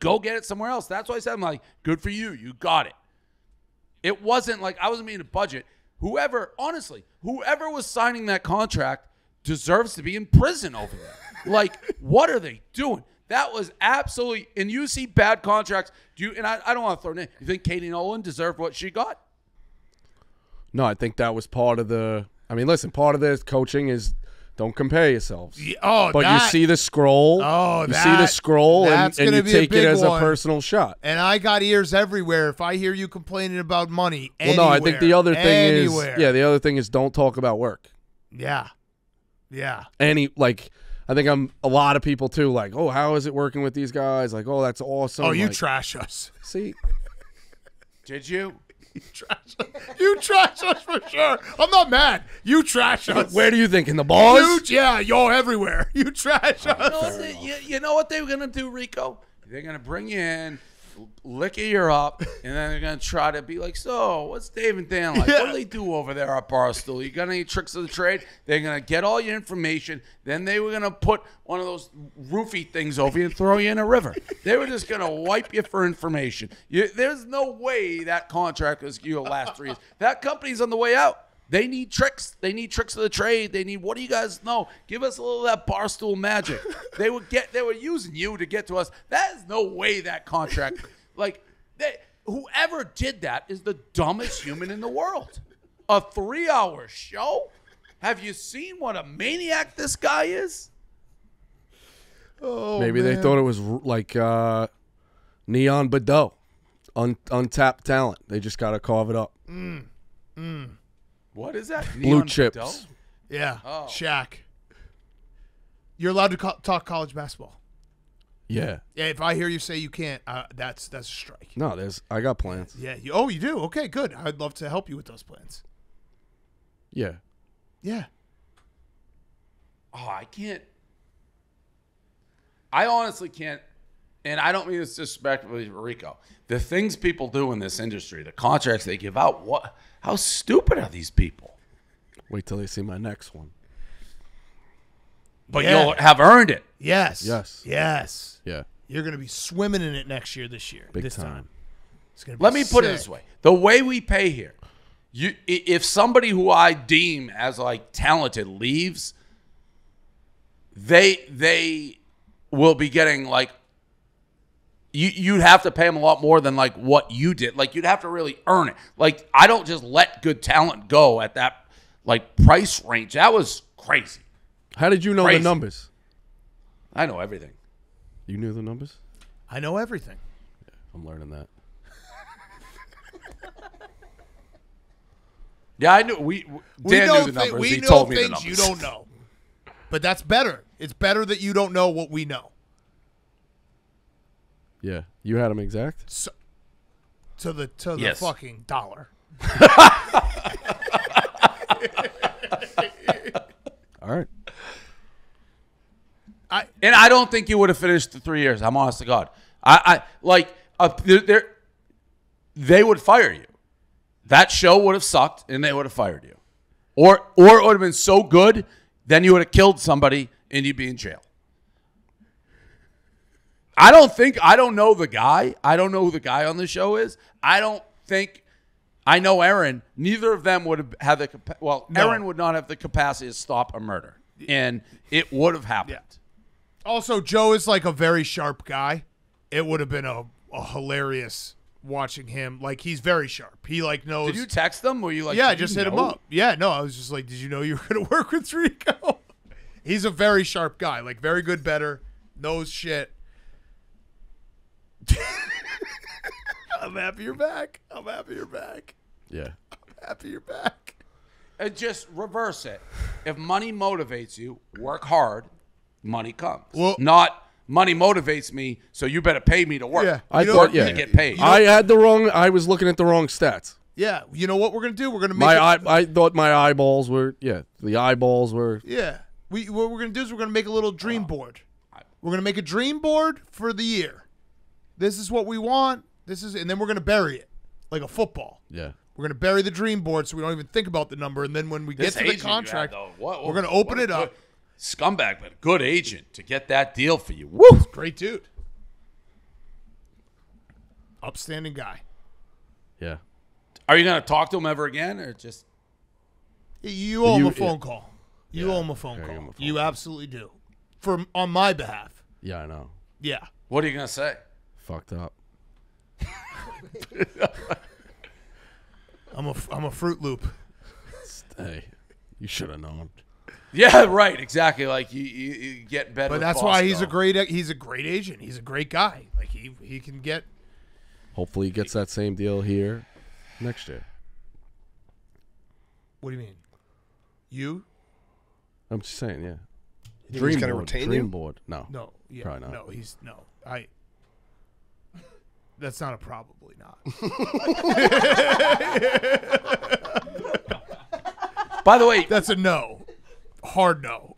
go get it somewhere else. That's why I said, I'm like, good for you. You got it. It wasn't like I wasn't being a budget. Whoever, honestly, whoever was signing that contract deserves to be in prison over there. Like, what are they doing? That was absolutely, and you see bad contracts. Do you, and I, I don't want to throw it in. You think Katie Nolan deserved what she got? No, I think that was part of the, I mean, listen, part of this coaching is, don't compare yourselves. Yeah, oh, but that, you see the scroll. Oh, you that, see the scroll, and, and you take it as one. a personal shot. And I got ears everywhere. If I hear you complaining about money, anywhere, well, no, I think the other thing anywhere. is, yeah, the other thing is, don't talk about work. Yeah, yeah. Any like, I think I'm a lot of people too. Like, oh, how is it working with these guys? Like, oh, that's awesome. Oh, you like, trash us. See, did you? You trash us. You trash us for sure. I'm not mad. You trash us. Where do you think? In the bars? You, yeah, y'all everywhere. You trash us. Oh, no, you, you know what they're going to do, Rico? They're going to bring you in, lick your ear up, and then they're going to try to be like, so what's Dave and Dan like? Yeah. What do they do over there at Barstool? You got any tricks of the trade? They're going to get all your information. Then they were going to put one of those roofie things over you and throw you in a river. They were just going to wipe you for information. You, there's no way that contract is going to last three years. That company's on the way out. They need tricks. They need tricks of the trade. They need, what do you guys know? Give us a little of that Barstool magic. They would get. They were using you to get to us. That is no way that contract. Like, they, whoever did that is the dumbest human in the world. A three-hour show? Have you seen what a maniac this guy is? Oh, maybe man. They thought it was like uh, Neon Badeau, Un untapped talent. They just got to carve it up. Mm. Mm. What is that? Blue Neon chips. Adult? Yeah. Oh. Shaq. You're allowed to co talk college basketball. Yeah. Yeah. If I hear you say you can't, uh, that's that's a strike. No, there's. I got plans. Yeah. You, oh, you do. Okay, good. I'd love to help you with those plans. Yeah. Yeah. Oh, I can't. I honestly can't. And I don't mean this disrespectfully to Rico. The things people do in this industry, the contracts they give out, what? How stupid are these people? Wait till they see my next one. But yeah. You'll have earned it. Yes. Yes. Yes. Yeah. You're going to be swimming in it next year, this year. Big this time. time. It's gonna be Let me sick. put it this way. The way we pay here, you, if somebody who I deem as like talented leaves, they they will be getting like, you, you'd have to pay them a lot more than like what you did. Like you'd have to really earn it. Like I don't just let good talent go at that like price range. That was crazy. How did you know Crazy. the numbers? I know everything. You knew the numbers? I know everything. Yeah, I'm learning that. Yeah, I knew. We, we Dan know knew the numbers. We he know told me the numbers. You don't know. But that's better. It's better that you don't know what we know. Yeah. You had them exact? So, to the, to yes. the fucking dollar. All right. I, and I don't think you would have finished the three years. I'm honest to God. I, I like uh, there. They would fire you. That show would have sucked, and they would have fired you, or or it would have been so good, then you would have killed somebody, and you'd be in jail. I don't think I don't know the guy. I don't know who the guy on the show is. I don't think I know Aaron. Neither of them would have had the well. No. Aaron would not have the capacity to stop a murder, and it would have happened. Yeah. Also, Joe is like a very sharp guy. It would have been a, a hilarious watching him. Like, he's very sharp. He, like, knows. Did you text them? Were you like, yeah, I just hit know? him up. Yeah, no, I was just like, did you know you were going to work with Rico? He's a very sharp guy. Like, very good, better, knows shit. I'm happy you're back. I'm happy you're back. Yeah. I'm happy you're back. And just reverse it. If money motivates you, work hard. Money comes. Well, not money motivates me, so you better pay me to work. Yeah, I thought, work yeah, to get paid. You know, I had the wrong. I was looking at the wrong stats. Yeah, you know what we're gonna do? We're gonna make. My it, I, I thought my eyeballs were. Yeah, the eyeballs were. Yeah, we what we're gonna do is we're gonna make a little dream uh, board. We're gonna make a dream board for the year. This is what we want. This is, and then we're gonna bury it like a football. Yeah. We're going to bury the dream board so we don't even think about the number. And then when we this get to the contract, had, what, what, we're going to open it up. Good. Scumbag, but a good agent to get that deal for you. Woo! Great dude. Upstanding guy. Yeah. Are you going to talk to him ever again or just? You owe him a phone call. You owe him a phone call. You absolutely do. For, on my behalf. Yeah, I know. Yeah. What are you going to say? Fucked up. I'm a, I'm a Fruit Loop. Hey, you should have known. Yeah, right. Exactly. Like you, you, you get better. But that's Bosco. why he's a great. He's a great agent. He's a great guy. Like he, he can get. Hopefully, he gets that same deal here next year. What do you mean? You? I'm just saying. Yeah. You dream he's board. Retain dream you? board. No. No. Yeah. Probably not. No. He's no. I. That's not a probably not. By the way, that's a no. Hard no.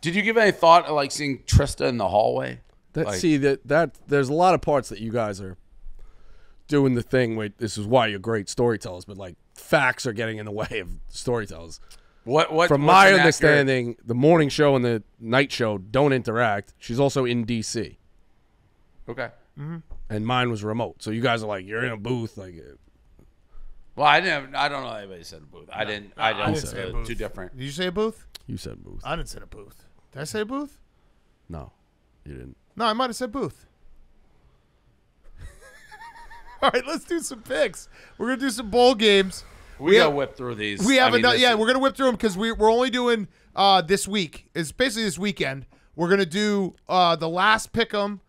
Did you give any thought of like seeing Trista in the hallway? That like, see that that there's a lot of parts that you guys are doing the thing with. This is why you're great storytellers, but like facts are getting in the way of storytellers. What what from my understanding, accurate? the morning show and the night show don't interact. She's also in D C. Okay. Mm-hmm. And mine was remote, so you guys are like you're in a booth, like. Well, I didn't. I don't know if anybody said a booth. I didn't. No, I don't. I didn't say a booth. Two different. Did you say a booth? You said booth. I didn't say a booth. Did I say a booth? No, you didn't. No, I might have said booth. All right, let's do some picks. We're gonna do some bowl games. We, we gotta have, whip through these. We have I mean, enough. Yeah, we're gonna whip through them because we we're only doing uh, this week. It's basically this weekend. We're gonna do uh, the last pick 'em.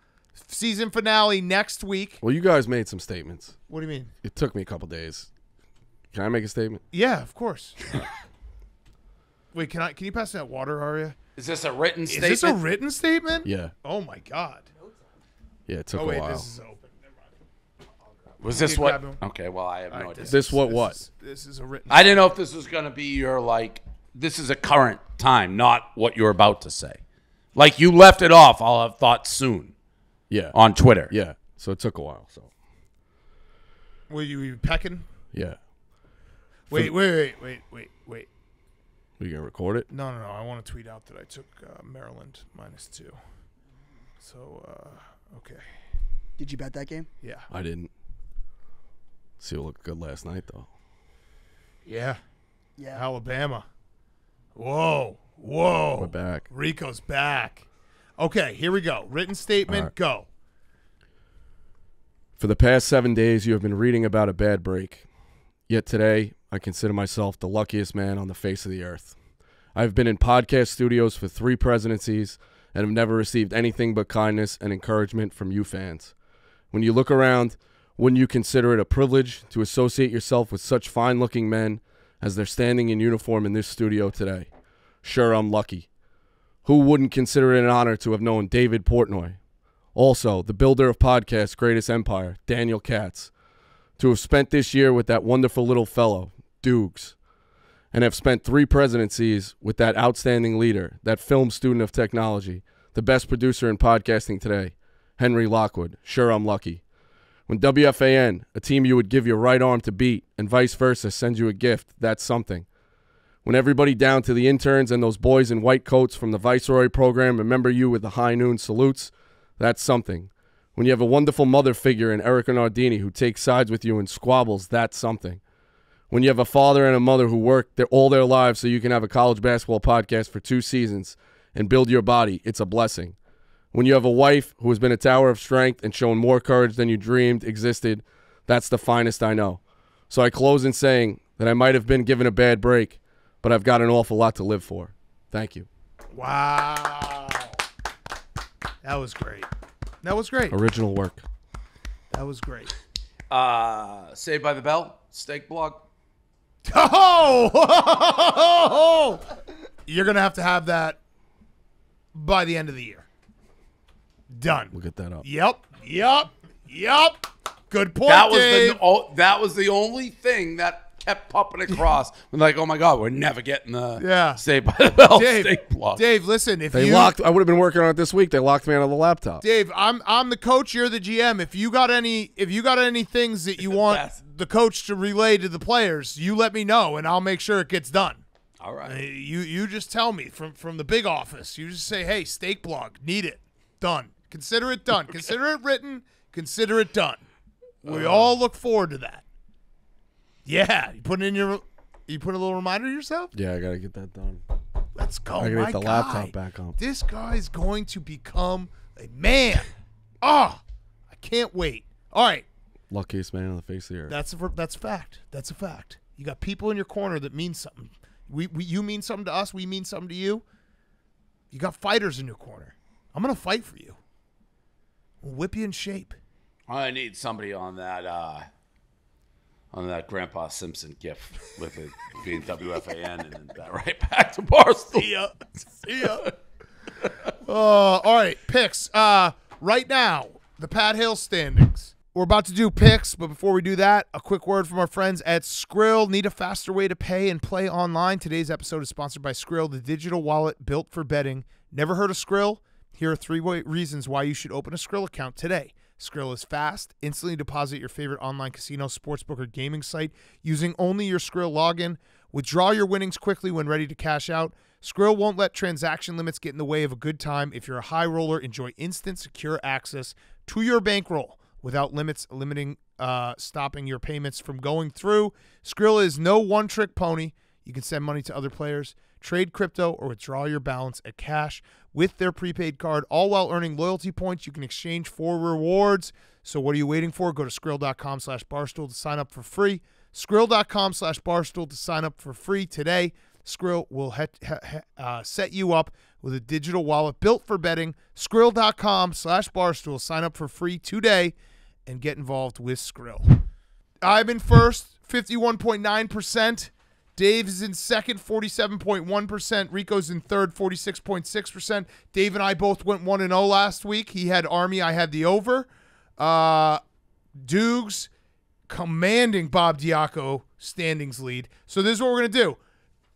Season finale next week. Well, you guys made some statements. What do you mean? It took me a couple days. Can I make a statement? Yeah, of course. Wait, can I? Can you pass me that water, Aria? Is this a written is statement? Is this a written statement? Yeah. Oh, my God. Yeah, it took oh, wait, a while. Oh, wait, this is open. Never mind. I'll grab Was this what? Okay, well, I have no idea. This what what? This is a written. I didn't know if this was going to be your, like, this is a current time, not what you're about to say. Like, you left it off, I'll have thoughts soon. Yeah. On Twitter. Yeah. So it took a while. So. Were you, were you pecking? Yeah. Wait, wait, wait, wait, wait, wait. Are you going to record it? No, no, no. I want to tweet out that I took uh, Maryland minus two. So, uh, okay. Did you bet that game? Yeah. I didn't. Seal looked good last night, though. Yeah. Yeah. Alabama. Whoa. Whoa. We're back. Rico's back. Okay, here we go. Written statement, right. Go. For the past seven days, you have been reading about a bad break. Yet today, I consider myself the luckiest man on the face of the earth. I have been in podcast studios for three presidencies and have never received anything but kindness and encouragement from you fans. When you look around, wouldn't you consider it a privilege to associate yourself with such fine-looking men as they're standing in uniform in this studio today? Sure, I'm lucky. Who wouldn't consider it an honor to have known David Portnoy? Also, the builder of podcasts' greatest empire, Daniel Katz. To have spent this year with that wonderful little fellow, Dukes, and have spent three presidencies with that outstanding leader, that film student of technology, the best producer in podcasting today, Henry Lockwood. Sure, I'm lucky. When W F A N, a team you would give your right arm to beat, and vice versa, sends you a gift, that's something. When everybody down to the interns and those boys in white coats from the Viceroy program remember you with the high noon salutes, that's something. When you have a wonderful mother figure in Erica Nardini who takes sides with you and squabbles, that's something. When you have a father and a mother who work their, all their lives so you can have a college basketball podcast for two seasons and build your body, it's a blessing. When you have a wife who has been a tower of strength and shown more courage than you dreamed existed, that's the finest I know. So I close in saying that I might have been given a bad break, but I've got an awful lot to live for. Thank you. Wow. That was great. That was great. Original work. That was great. Uh, Saved by the Bell, steak blog. Oh! You're going to have to have that by the end of the year. Done. We'll get that up. Yep. Yep. Yep. Good point, that was Dave. The, oh, that was the only thing that kept popping across. I'm like, oh, my God, we're never getting the yeah. Saved by the Bell Dave, steak blog. Dave, listen. If they you, locked, I would have been working on it this week. They locked me out of the laptop. Dave, I'm I'm the coach. You're the G M. If you got any, if you got any things that you want best. the coach to relay to the players, you let me know, and I'll make sure it gets done. All right. You you just tell me from, from the big office. You just say, hey, steak blog, need it. Done. Consider it done. Okay. Consider it written. Consider it done. We uh, all look forward to that. Yeah, you put in your, you put a little reminder to yourself. Yeah, I gotta get that done. Let's go. I gotta get the guy. laptop back on. This guy's going to become a man. Oh, I can't wait. All right. Luckiest man on the face of the earth. That's a, that's a fact. That's a fact. You got people in your corner that mean something. We, we you mean something to us. We mean something to you. You got fighters in your corner. I'm gonna fight for you. We'll whip you in shape. I need somebody on that uh, on that Grandpa Simpson gift with it being W F A N and then right back to Barstool. See ya. See ya. uh, all right, picks. Uh, right now, the Pat Hill standings. We're about to do picks, but before we do that, a quick word from our friends at Skrill. Need a faster way to pay and play online? Today's episode is sponsored by Skrill, the digital wallet built for betting. Never heard of Skrill? Here are three reasons why you should open a Skrill account today. Skrill is fast. Instantly deposit your favorite online casino, sportsbook, or gaming site using only your Skrill login. Withdraw your winnings quickly when ready to cash out. Skrill won't let transaction limits get in the way of a good time. If you're a high roller, enjoy instant, secure access to your bankroll without limits, limiting, uh, stopping your payments from going through. Skrill is no one-trick pony. You can send money to other players, trade crypto, or withdraw your balance at cash with their prepaid card, all while earning loyalty points you can exchange for rewards. So what are you waiting for? Go to Skrill.com slash Barstool to sign up for free. Skrill.com slash Barstool to sign up for free today. Skrill will he he uh, set you up with a digital wallet built for betting. Skrill.com slash Barstool. Sign up for free today and get involved with Skrill. I've been first, fifty-one point nine percent. Dave is in second, forty-seven point one percent. Rico's in third, forty-six point six percent. Dave and I both went one and oh last week. He had Army. I had the over. Uh, Dukes commanding Bob Diaco standings lead. So this is what we're going to do.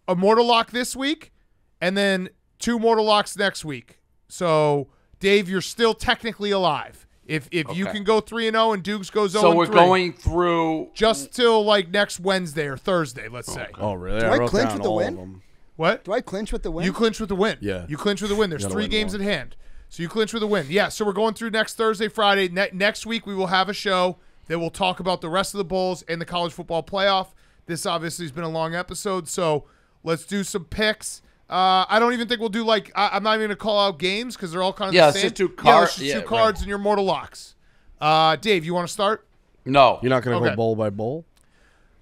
A mortal lock this week and then two mortal locks next week. So, Dave, you're still technically alive. If if okay. you can go three and oh and Dukes goes oh and three. So we're going through just till like next Wednesday or Thursday, let's say. Okay. Oh, really? Do I, I clinch with the win? What? Do I clinch with the win? You clinch with the win. Yeah. You clinch with the win. There's three win games more. at hand. So you clinch with the win. Yeah, so we're going through next Thursday, Friday. Ne next week we will have a show that will talk about the rest of the bowls and the college football playoff. This obviously has been a long episode, so let's do some picks. Uh, I don't even think we'll do, like, I, I'm not even going to call out games because they're all kind of yeah, the same. It's two yeah, it's just yeah, two cards right. and your mortal locks. Uh, Dave, you want to start? No. You're not going to okay. go bowl by bowl?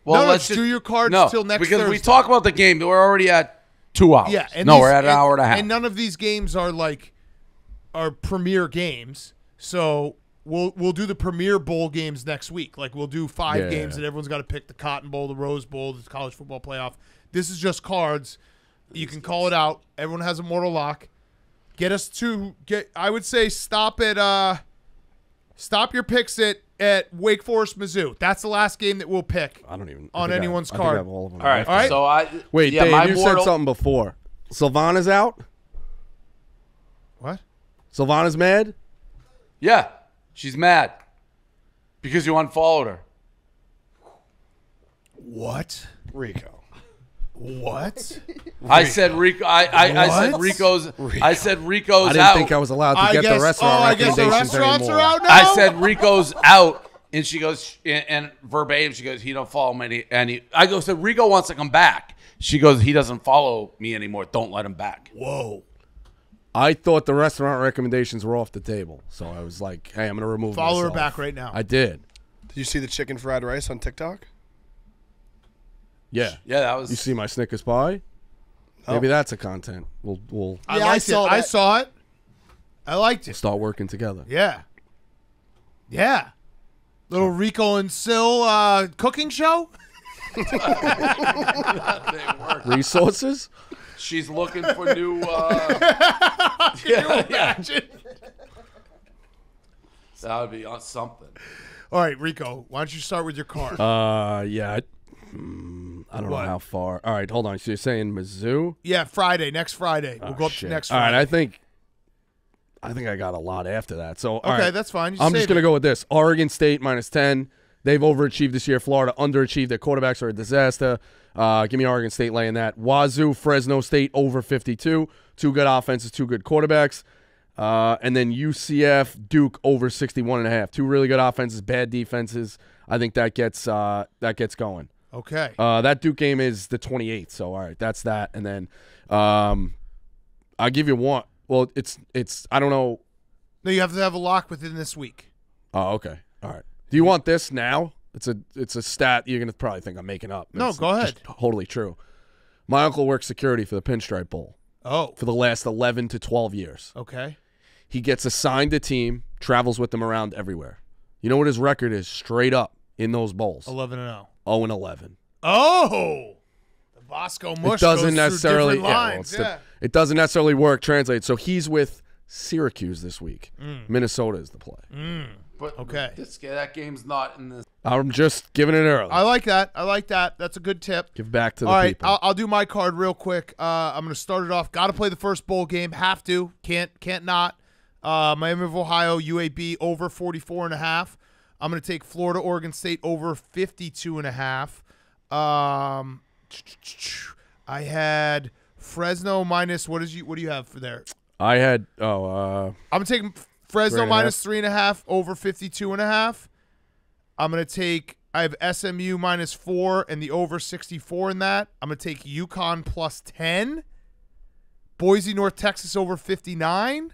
Well, no, let's just do your cards no, till next because Thursday. Because we talk about the game, we're already at two hours. Yeah, and no, these, we're at an and, hour and a half. And none of these games are, like, are premier games. So we'll we'll do the premier bowl games next week. Like, we'll do five yeah, games yeah. and everyone's got to pick: the Cotton Bowl, the Rose Bowl, the College Football Playoff. This is just cards. You can call it out. Everyone has a mortal lock. Get us to get. I would say stop at. Uh, stop your picks at at Wake Forest, Mizzou. That's the last game that we'll pick. I don't even on anyone's I, card. I think I have all of them. All right. All right. So I wait. Yeah, Dave, my you mortal... said something before. Sylvana's out. What? Sylvana's mad. Yeah, she's mad because you unfollowed her. What? Rico. What? I Rico. said Rico. I, I, I said Rico's. Rico. I said Rico's out. I didn't out. think I was allowed to I get guess, the restaurant oh, recommendations I guess the restaurants anymore. Are out now? I said Rico's out, and she goes and, and verbatim. She goes, he don't follow me any. any. I go, so Rico wants to come back. She goes, he doesn't follow me anymore. Don't let him back. Whoa. I thought the restaurant recommendations were off the table, so I was like, hey, I'm gonna remove. Follow myself. her back right now. I did. Did you see the chicken fried rice on TikTok? Yeah, yeah, that was. You see my Snickers pie? Oh. Maybe that's a content. We'll, we'll. Yeah, I, I saw. It. I saw it. I liked it. Start working together. Yeah, yeah. Little Rico and Sil uh, cooking show. Resources. She's looking for new. Uh... Can yeah, you imagine? Yeah. That would be on something. All right, Rico. Why don't you start with your card? Uh, yeah. I Mm, I don't what? know how far. All right, hold on. So you're saying Mizzou? Yeah, Friday, next Friday. We'll oh, go up shit. to next Friday. All right, I think I think I got a lot after that. So all Okay, right. that's fine. You I'm just going to go with this. Oregon State minus ten. They've overachieved this year. Florida underachieved. Their quarterbacks are a disaster. Uh, give me Oregon State laying that. Wazoo, Fresno State over fifty-two. Two good offenses, two good quarterbacks. Uh, and then U C F, Duke over sixty-one and a half. Two really good offenses, bad defenses. I think that gets uh, that gets going. Okay. Uh, that Duke game is the twenty-eighth, so all right, that's that. And then um, I'll give you one. Well, it's it's I don't know. No, you have to have a lock within this week. Oh, okay. All right. Do you want this now? It's a it's a stat you're gonna probably think I'm making up. No, it's go ahead. Totally true. My uncle works security for the Pinstripe Bowl. Oh. For the last eleven to twelve years. Okay. He gets assigned a team, travels with them around everywhere. You know what his record is straight up in those bowls? Eleven and zero. Oh, and eleven. Oh, the Bosco mush it doesn't goes necessarily. Yeah, lines. Well, yeah. the, it doesn't necessarily work. Translate. So he's with Syracuse this week. Mm. Minnesota is the play. Mm. But okay, this, that game's not in this. I'm just giving it early. I like that. I like that. That's a good tip. Give back to All the right, people. All right, I'll do my card real quick. Uh, I'm going to start it off. Got to play the first bowl game. Have to. Can't. Can't not. Uh, Miami of Ohio, U A B over forty-four and a half. I'm going to take Florida, Oregon State over fifty-two and a half. Um, I had Fresno minus, what is you? What do you have for there? I had, oh. Uh, I'm going to take Fresno three minus half. three and a half over fifty-two and a half. I'm going to take, I have S M U minus four and the over sixty-four in that. I'm going to take UConn plus ten. Boise, North Texas over fifty-nine.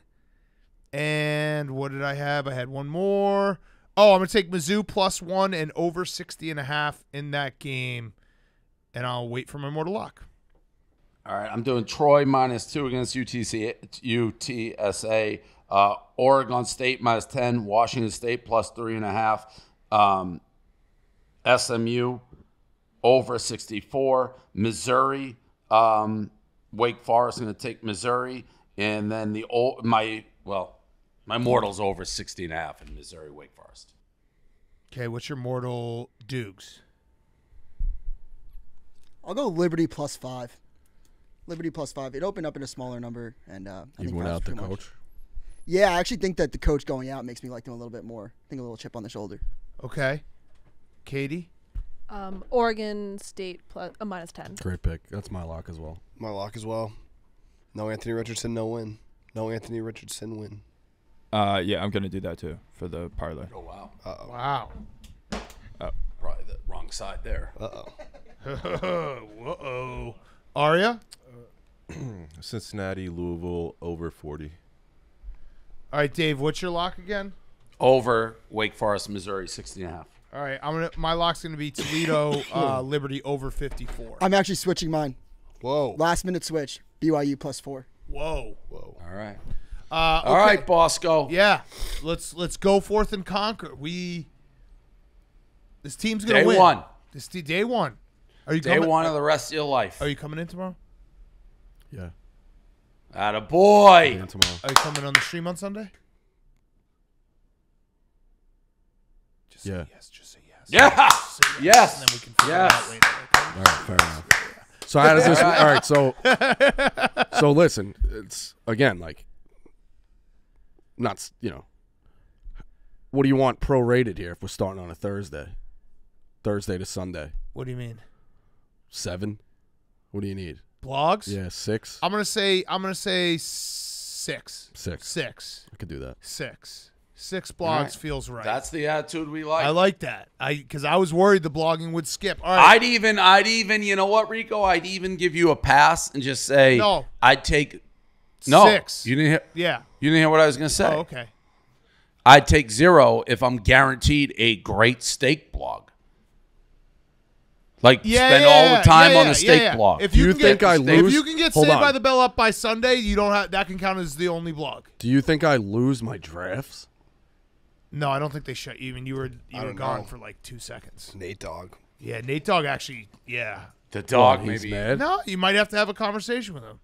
And what did I have? I had one more. Oh, I'm going to take Mizzou plus one and over sixty and a half in that game, and I'll wait for my mortal lock. All right, I'm doing Troy minus two against U T S A, uh, Oregon State minus ten, Washington State plus three and a half, um, S M U over sixty-four, Missouri, um, Wake Forest going to take Missouri, and then the old my well. My mortal's over sixty and a half in Missouri, Wake Forest. Okay, what's your mortal Dukes? I'll go Liberty plus five. Liberty plus five. It opened up in a smaller number, and uh, I you think went out the coach. Much. Yeah, I actually think that the coach going out makes me like him a little bit more. I think a little chip on the shoulder. Okay, Katie. Um, Oregon State plus uh, minus ten. Great pick. That's my lock as well. My lock as well. No Anthony Richardson, no win. No Anthony Richardson win. Uh, yeah, I'm gonna do that too for the parlay. Oh wow. Uh oh. Wow. Oh. Probably the wrong side there. Uh oh. Uh oh. Aria. Cincinnati, Louisville, over forty. All right, Dave, what's your lock again? Over Wake Forest, Missouri, sixty and a half. All right, I'm gonna, my lock's going to be Toledo, uh, Liberty, over fifty-four. I'm actually switching mine. Whoa. Last minute switch, B Y U plus four. Whoa. Whoa. All right. Uh, okay. All right, Bosco. Yeah, let's let's go forth and conquer. We This team's going to win. Day one. This day one. Are you day coming? one of the rest of your life. Are you coming in tomorrow? Yeah. Atta boy. Are you coming on the stream on Sunday? Just yeah. say yes. Just say yes. Yeah. Just say yes. yes. And then we can figure yes. out later. Okay? All right. Fair enough. So how does this? All right. So, so listen. It's again like, not you know. What do you want prorated here? If we're starting on a Thursday, Thursday to Sunday. What do you mean? Seven. What do you need? Blogs? Yeah, six. I'm gonna say. I'm gonna say six. Six. Six. I could do that. Six. Six blogs right. feels right. That's the attitude we like. I like that. I because I was worried the blogging would skip. All right. I'd even. I'd even. You know what, Rico? I'd even give you a pass and just say no. I'd take. No. Six. You didn't hear. Yeah. You didn't hear what I was gonna say. Oh, okay. I'd take zero if I'm guaranteed a great steak blog. Like yeah, spend yeah, all the time yeah, yeah, on the steak yeah, yeah. blog. If you, you think get, I lose, if you can get Saved on. by the Bell up by Sunday, you don't have that can count as the only blog. Do you think I lose my drafts? No, I don't think they shut you. Even you were you were gone know. for like two seconds. Nate Dogg. Yeah, Nate Dogg actually. Yeah, the dog. Well, maybe mad. No, you might have to have a conversation with him.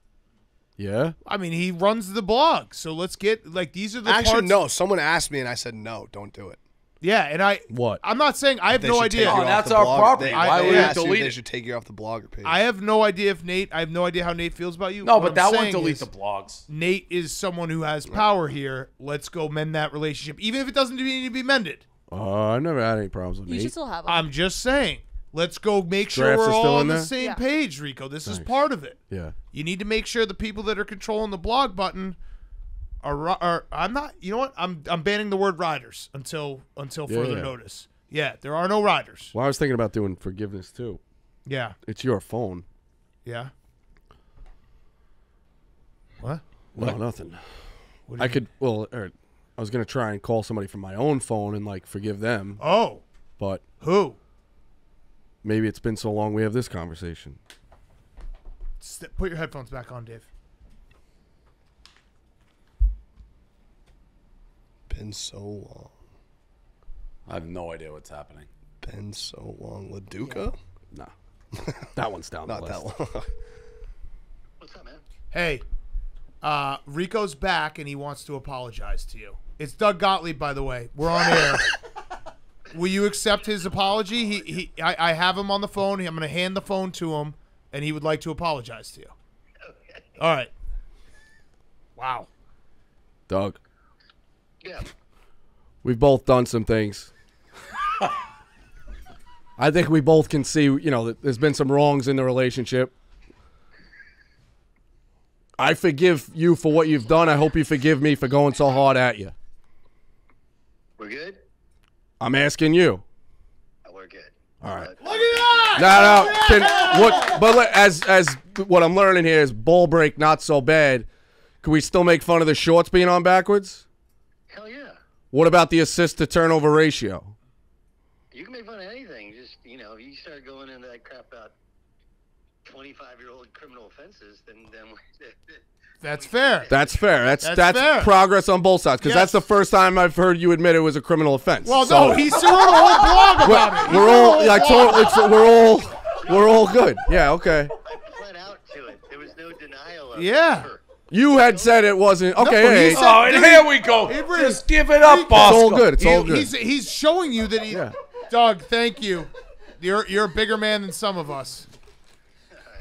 Yeah, I mean he runs the blog, so let's get like these are the actually parts no. Someone asked me and I said no, don't do it. Yeah, and I what I'm not saying I have they no idea. Oh, that's our blog. property. They, Why would I delete? They should take you off the blogger page. I have no idea if Nate. I have no idea how Nate feels about you. No, what but I'm that won't delete the blogs. Nate is someone who has power here. Let's go mend that relationship, even if it doesn't need to be mended. Uh, I've never had any problems with you Nate. You should still have them. I'm just saying. Let's go make sure Drafts we're all on the there? same yeah. page, Rico. This nice. is part of it. Yeah. You need to make sure the people that are controlling the blog button. Are, are, I'm not. You know what? I'm I'm banning the word riders until until yeah, further yeah. notice. Yeah, there are no riders. Well, I was thinking about doing forgiveness too. Yeah, it's your phone. Yeah. What? Well, what? nothing. What I could. Well, or, I was gonna try and call somebody from my own phone and like forgive them. Oh. But who? Maybe it's been so long we have this conversation. Put your headphones back on, Dave. Been so long. I have no idea what's happening. Been so long. LaDuca? Yeah. Nah. That one's down Not the list. Not that long. What's up, man? Hey, uh, Rico's back, and he wants to apologize to you. It's Doug Gottlieb, by the way. We're on air. Will you accept his apology? He, he, I, I have him on the phone. I'm going to hand the phone to him, and he would like to apologize to you. Okay. All right. Wow. Doug. Yeah. We've both done some things. I think we both can see, you know, that there's been some wrongs in the relationship. I forgive you for what you've done. I hope you forgive me for going so hard at you. We're good? I'm asking you. We're good. All right. Look at that! No, no. Can, what, but as, as what I'm learning here is ball break not so bad. Can we still make fun of the shorts being on backwards? Hell yeah. What about the assist to turnover ratio? You can make fun of anything. Just, you know, if you start going into that crap about twenty-five-year-old criminal offenses, then... then that's fair. That's fair. That's that's, that's fair. Progress on both sides, because yes. that's the first time I've heard you admit it was a criminal offense. Well, so. no, he's doing a whole blog about we're, it. We're all, like, told, it's, we're all, we're all good. Yeah, okay. I pled out to it. There was no denial of it. Yeah. Ever. You had said it wasn't. Okay. No, hey. said, oh, and here we go. Avery, Just give it up, Bosco. It's all good. It's he, all good. He's, he's showing you that he. Yeah. Doug, thank you. You're you're a bigger man than some of us.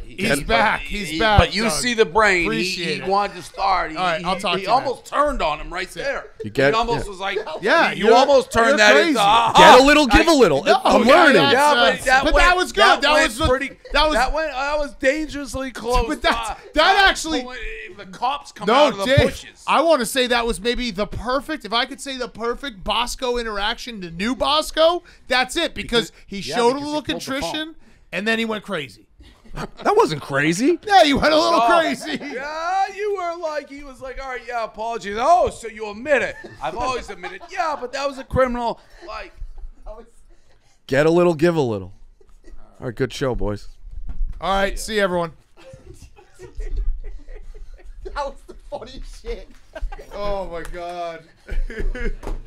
He's and, back. But, he's he, back. But you Doug. see the brain. Appreciate he he it. wanted to start. He, All right, I'll talk he, to he you almost man. turned on him right there. You get, he almost yeah. was like, yeah, you almost turned that crazy. into uh, get a little, give I, a little. No, I'm yeah, learning. Yeah, but that, but went, that was good. That, that was pretty. That was that, went, that was dangerously close. But that uh, that actually, the cops come no, out of the Dave, bushes. I want to say that was maybe the perfect. If I could say the perfect Bosco interaction to new Bosco, that's it because he showed a little contrition and then he went crazy. That wasn't crazy. Yeah, you went a little oh, crazy. Yeah, you were like, he was like, all right, yeah, apologies. Oh, so you admit it. I've always admitted. Yeah, but that was a criminal. Like, was... Get a little, give a little. All right, good show, boys. All right, see, see everyone. That was the funny shit. Oh, my God.